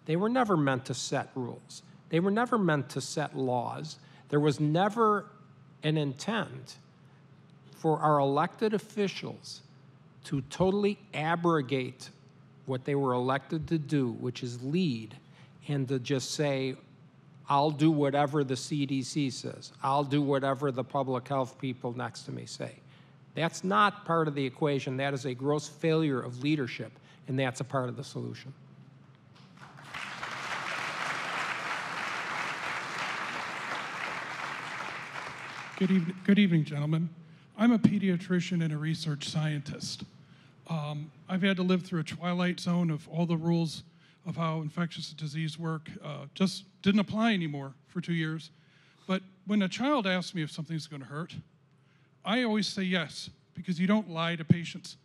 They were never meant to set rules. They were never meant to set laws. There was never an intent for our elected officials to totally abrogate what they were elected to do, which is lead, and to just say, I'll do whatever the C D C says. I'll do whatever the public health people next to me say. That's not part of the equation. That is a gross failure of leadership, and that's a part of the solution. Good evening, good evening, gentlemen. I'm a pediatrician and a research scientist. Um, I've had to live through a twilight zone of all the rules of how infectious disease work. Uh, just didn't apply anymore for two years. But when a child asks me if something's going to hurt, I always say yes, because you don't lie to patients,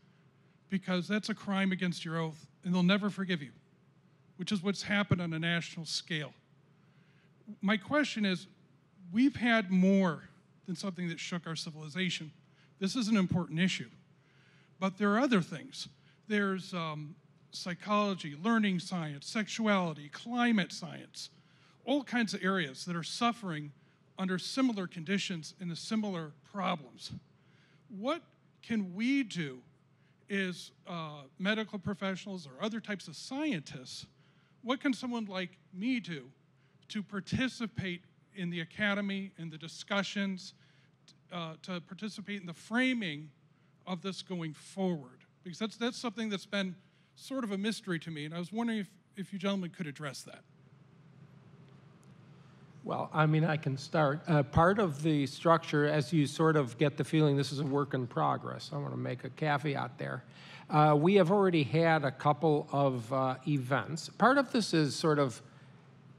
because that's a crime against your oath, and they'll never forgive you, which is what's happened on a national scale. My question is, we've had more than something that shook our civilization. This is an important issue. But there are other things. There's um, psychology, learning science, sexuality, climate science, all kinds of areas that are suffering under similar conditions and the similar problems. What can we do as uh, medical professionals or other types of scientists? What can someone like me do to participate in the academy, in the discussions, uh, to participate in the framing of this going forward? Because that's, that's something that's been sort of a mystery to me, and I was wondering if, if you gentlemen could address that. Well, I mean, I can start. Uh, part of the structure, as you sort of get the feeling this is a work in progress, I want to make a caveat there. Uh, we have already had a couple of uh, events. Part of this is sort of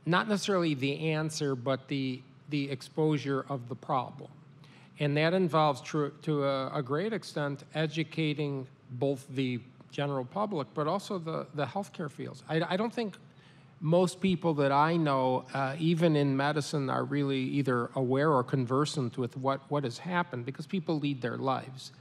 not necessarily the answer, but the, the exposure of the problem. And that involves, tr to a, a great extent, educating both the general public, but also the, the healthcare fields. I, I don't think most people that I know, uh, even in medicine, are really either aware or conversant with what, what has happened, because people lead their lives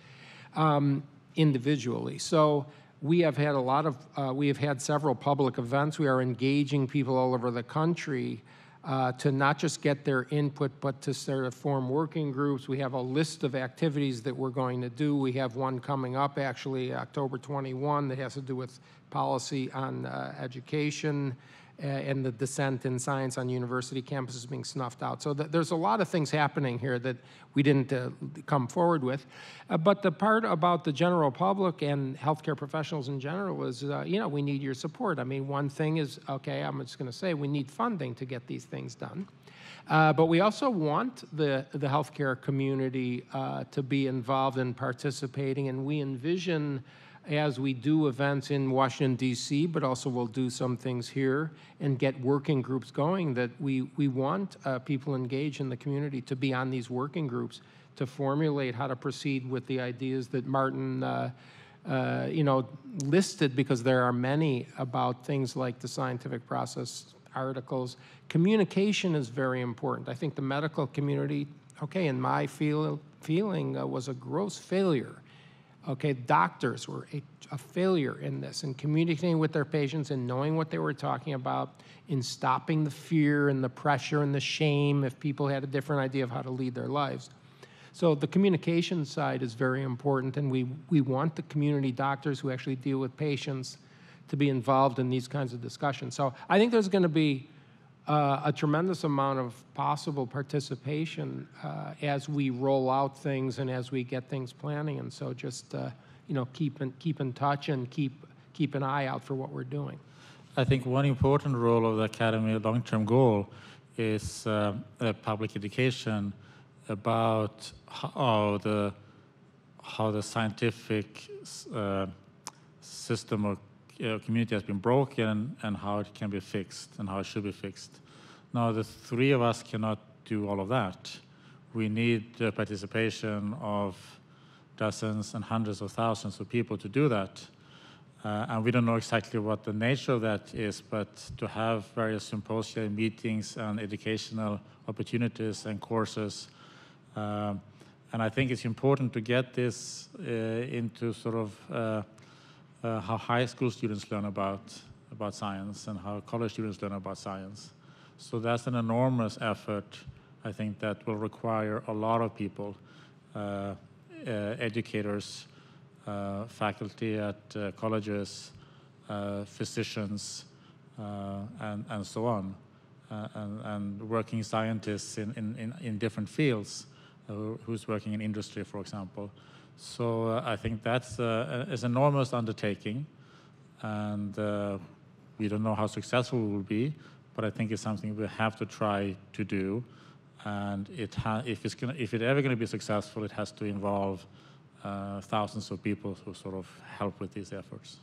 um, individually. So we have had a lot of, uh, we have had several public events. We are engaging people all over the country uh, to not just get their input, but to sort of form working groups. We have a list of activities that we're going to do. We have one coming up, actually, October twenty-first, that has to do with policy on uh, education, and the dissent in science on university campuses being snuffed out. So th there's a lot of things happening here that we didn't uh, come forward with. Uh, but the part about the general public and healthcare professionals in general is, uh, you know, we need your support. I mean, one thing is, okay, I'm just going to say we need funding to get these things done. Uh, but we also want the, the healthcare community uh, to be involved in participating, and we envision, as we do events in Washington, D C, but also we'll do some things here and get working groups going, that we, we want uh, people engaged in the community to be on these working groups to formulate how to proceed with the ideas that Martin uh, uh, you know, listed, because there are many about things like the scientific process, articles. Communication is very important. I think the medical community, okay, in my feel, feeling, uh, was a gross failure. Okay, doctors were a, a failure in this, in communicating with their patients and knowing what they were talking about, in stopping the fear and the pressure and the shame if people had a different idea of how to lead their lives. So the communication side is very important, and we, we want the community doctors who actually deal with patients to be involved in these kinds of discussions. So I think there's going to be uh, a tremendous amount of possible participation uh, as we roll out things and as we get things planning. And so just uh, you know, keep in, keep in touch and keep, keep an eye out for what we're doing. I think one important role of the Academy long-term goal is uh, uh, public education about how the, how the scientific uh, system of Uh, community has been broken and how it can be fixed and how it should be fixed. Now, the three of us cannot do all of that. We need the participation of dozens and hundreds of thousands of people to do that. Uh, and we don't know exactly what the nature of that is, but to have various symposia, meetings, and educational opportunities and courses. Uh, and I think it's important to get this uh, into sort of uh, Uh, how high school students learn about, about science and how college students learn about science. So that's an enormous effort, I think, that will require a lot of people, uh, uh, educators, uh, faculty at uh, colleges, uh, physicians, uh, and, and so on, uh, and, and working scientists in, in, in different fields, uh, who's working in industry, for example. So uh, I think that's uh, an enormous undertaking, and uh, we don't know how successful it will be, but I think it's something we have to try to do. And it ha if it's gonna, if it's ever going to be successful, it has to involve uh, thousands of people who sort of help with these efforts.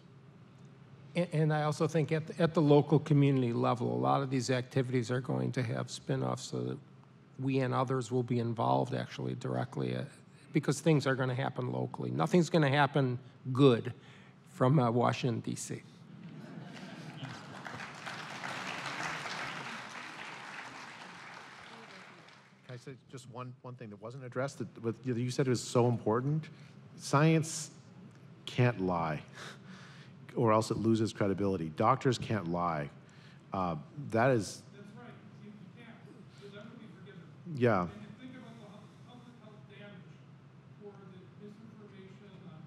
And, and I also think at the, at the local community level, a lot of these activities are going to have spin-offs so that we and others will be involved actually directly at, because things are going to happen locally. Nothing's going to happen good from uh, Washington, D C I said just one, one thing that wasn't addressed that with, you said it was so important. Science can't lie, or else it loses credibility. Doctors can't lie. Uh, that is... That's right. You can't. Because that would be forgiven. Yeah. And think about the public health damage or the misinformation on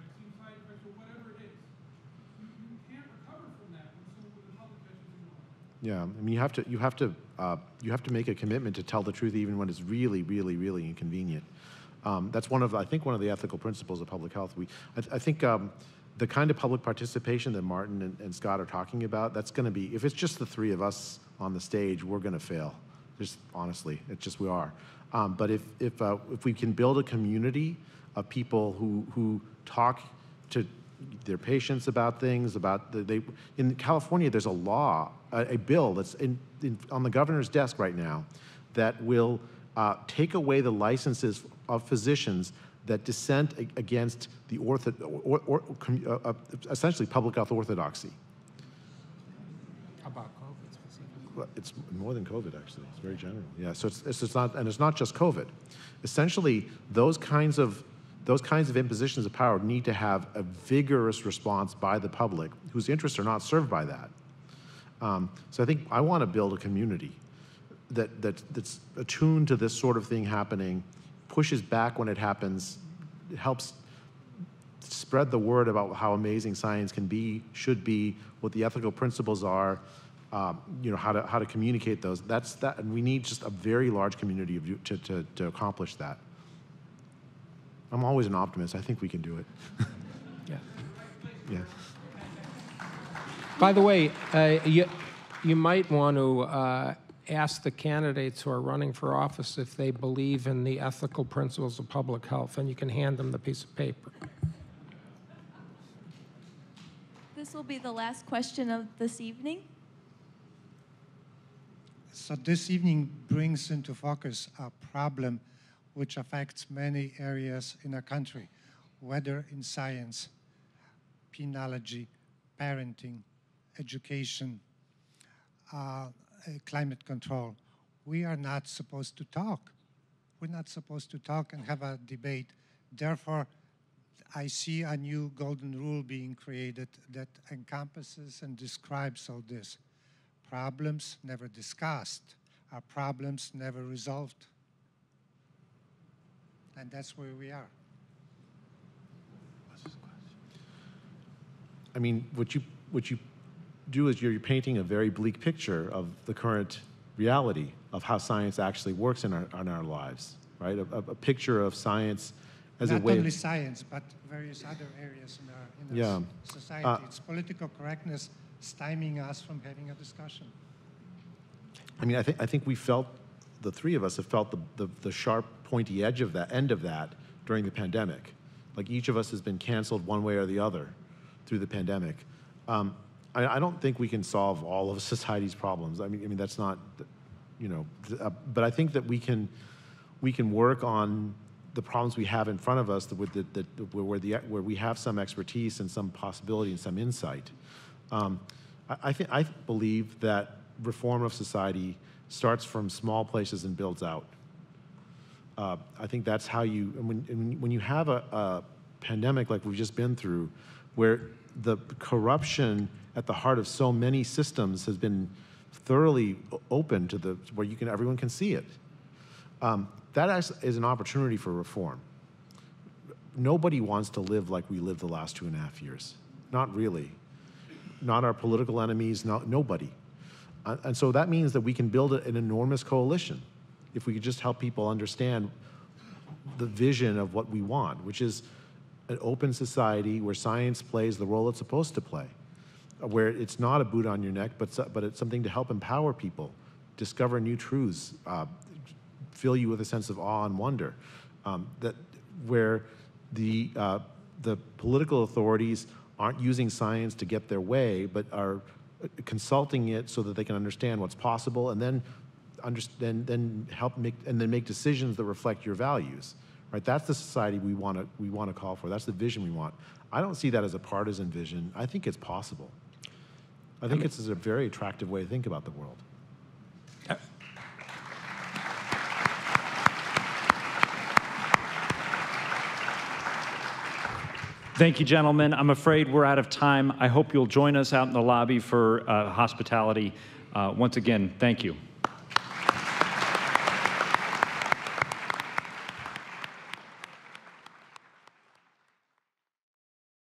vaccine side effects or whatever it is. You, you can't recover from that when someone in the public has to do it. Yeah. I mean, you have to... You have to Uh, you have to make a commitment to tell the truth even when it's really, really, really inconvenient. Um, that's one of, I think, one of the ethical principles of public health. We, I, I think um, the kind of public participation that Martin and, and Scott are talking about, that's going to be, if it's just the three of us on the stage, we're going to fail. Just honestly, it's just we are. Um, but if, if, uh, if we can build a community of people who, who talk to their patients about things, about the, they, in California, there's a law, a, a bill that's in, In, on the governor's desk right now that will uh, take away the licenses of physicians that dissent ag against the ortho or, or, or, uh, essentially public health orthodoxy. How about COVID specifically? Well, it's more than COVID, actually. It's very general. Yeah. So it's, it's, it's not, and it's not just COVID. Essentially, those kinds of those kinds of impositions of power need to have a vigorous response by the public, whose interests are not served by that. Um, so I think I want to build a community that, that, that's attuned to this sort of thing happening, pushes back when it happens, helps spread the word about how amazing science can be, should be, what the ethical principles are, um, you know, how to, how to communicate those. That's that, and we need just a very large community of, to, to, to accomplish that. I'm always an optimist. I think we can do it. Yeah. Yeah. By the way, uh, you, you might want to uh, ask the candidates who are running for office if they believe in the ethical principles of public health, and you can hand them the piece of paper. This will be the last question of this evening. So this evening brings into focus a problem which affects many areas in our country, whether in science, penology, parenting, education, uh, climate control. We are not supposed to talk. We're not supposed to talk and have a debate. Therefore, I see a new golden rule being created that encompasses and describes all this. Problems never discussed are problems never resolved. And that's where we are. What's the question? I mean, what you, what you do is you're painting a very bleak picture of the current reality of how science actually works in our, in our lives, right? A, a picture of science as not a way... Not only of science, but various other areas in our, in our yeah. society. Uh, it's political correctness stymieing us from having a discussion. I mean, I, th I think we felt, the three of us have felt the, the, the sharp, pointy edge of that, end of that during the pandemic. Like each of us has been canceled one way or the other through the pandemic. Um, I, I don't think we can solve all of society's problems. I mean, I mean that's not, you know, uh, but I think that we can, we can work on the problems we have in front of us that with the, the, where, the, where we have some expertise and some possibility and some insight. Um, I, I, th I believe that reform of society starts from small places and builds out. Uh, I think that's how you, and when, and when you have a, a pandemic like we've just been through, where the corruption at the heart of so many systems has been thoroughly open to the, where you can, everyone can see it. Um, that is an opportunity for reform. Nobody wants to live like we lived the last two and a half years. Not really. Not our political enemies, not, nobody. Uh, and so that means that we can build an enormous coalition if we could just help people understand the vision of what we want, which is an open society where science plays the role it's supposed to play, where it's not a boot on your neck, but, but it's something to help empower people, discover new truths, uh, fill you with a sense of awe and wonder, um, that where the uh, the political authorities aren't using science to get their way, but are consulting it so that they can understand what's possible, and then understand, then help make, and then make decisions that reflect your values. Right? That's the society we want to we want to call for. That's the vision we want. I don't see that as a partisan vision. I think it's possible. I think I mean, it's a very attractive way to think about the world. Uh, Thank you, gentlemen. I'm afraid we're out of time. I hope you'll join us out in the lobby for uh, hospitality. Uh, once again, thank you.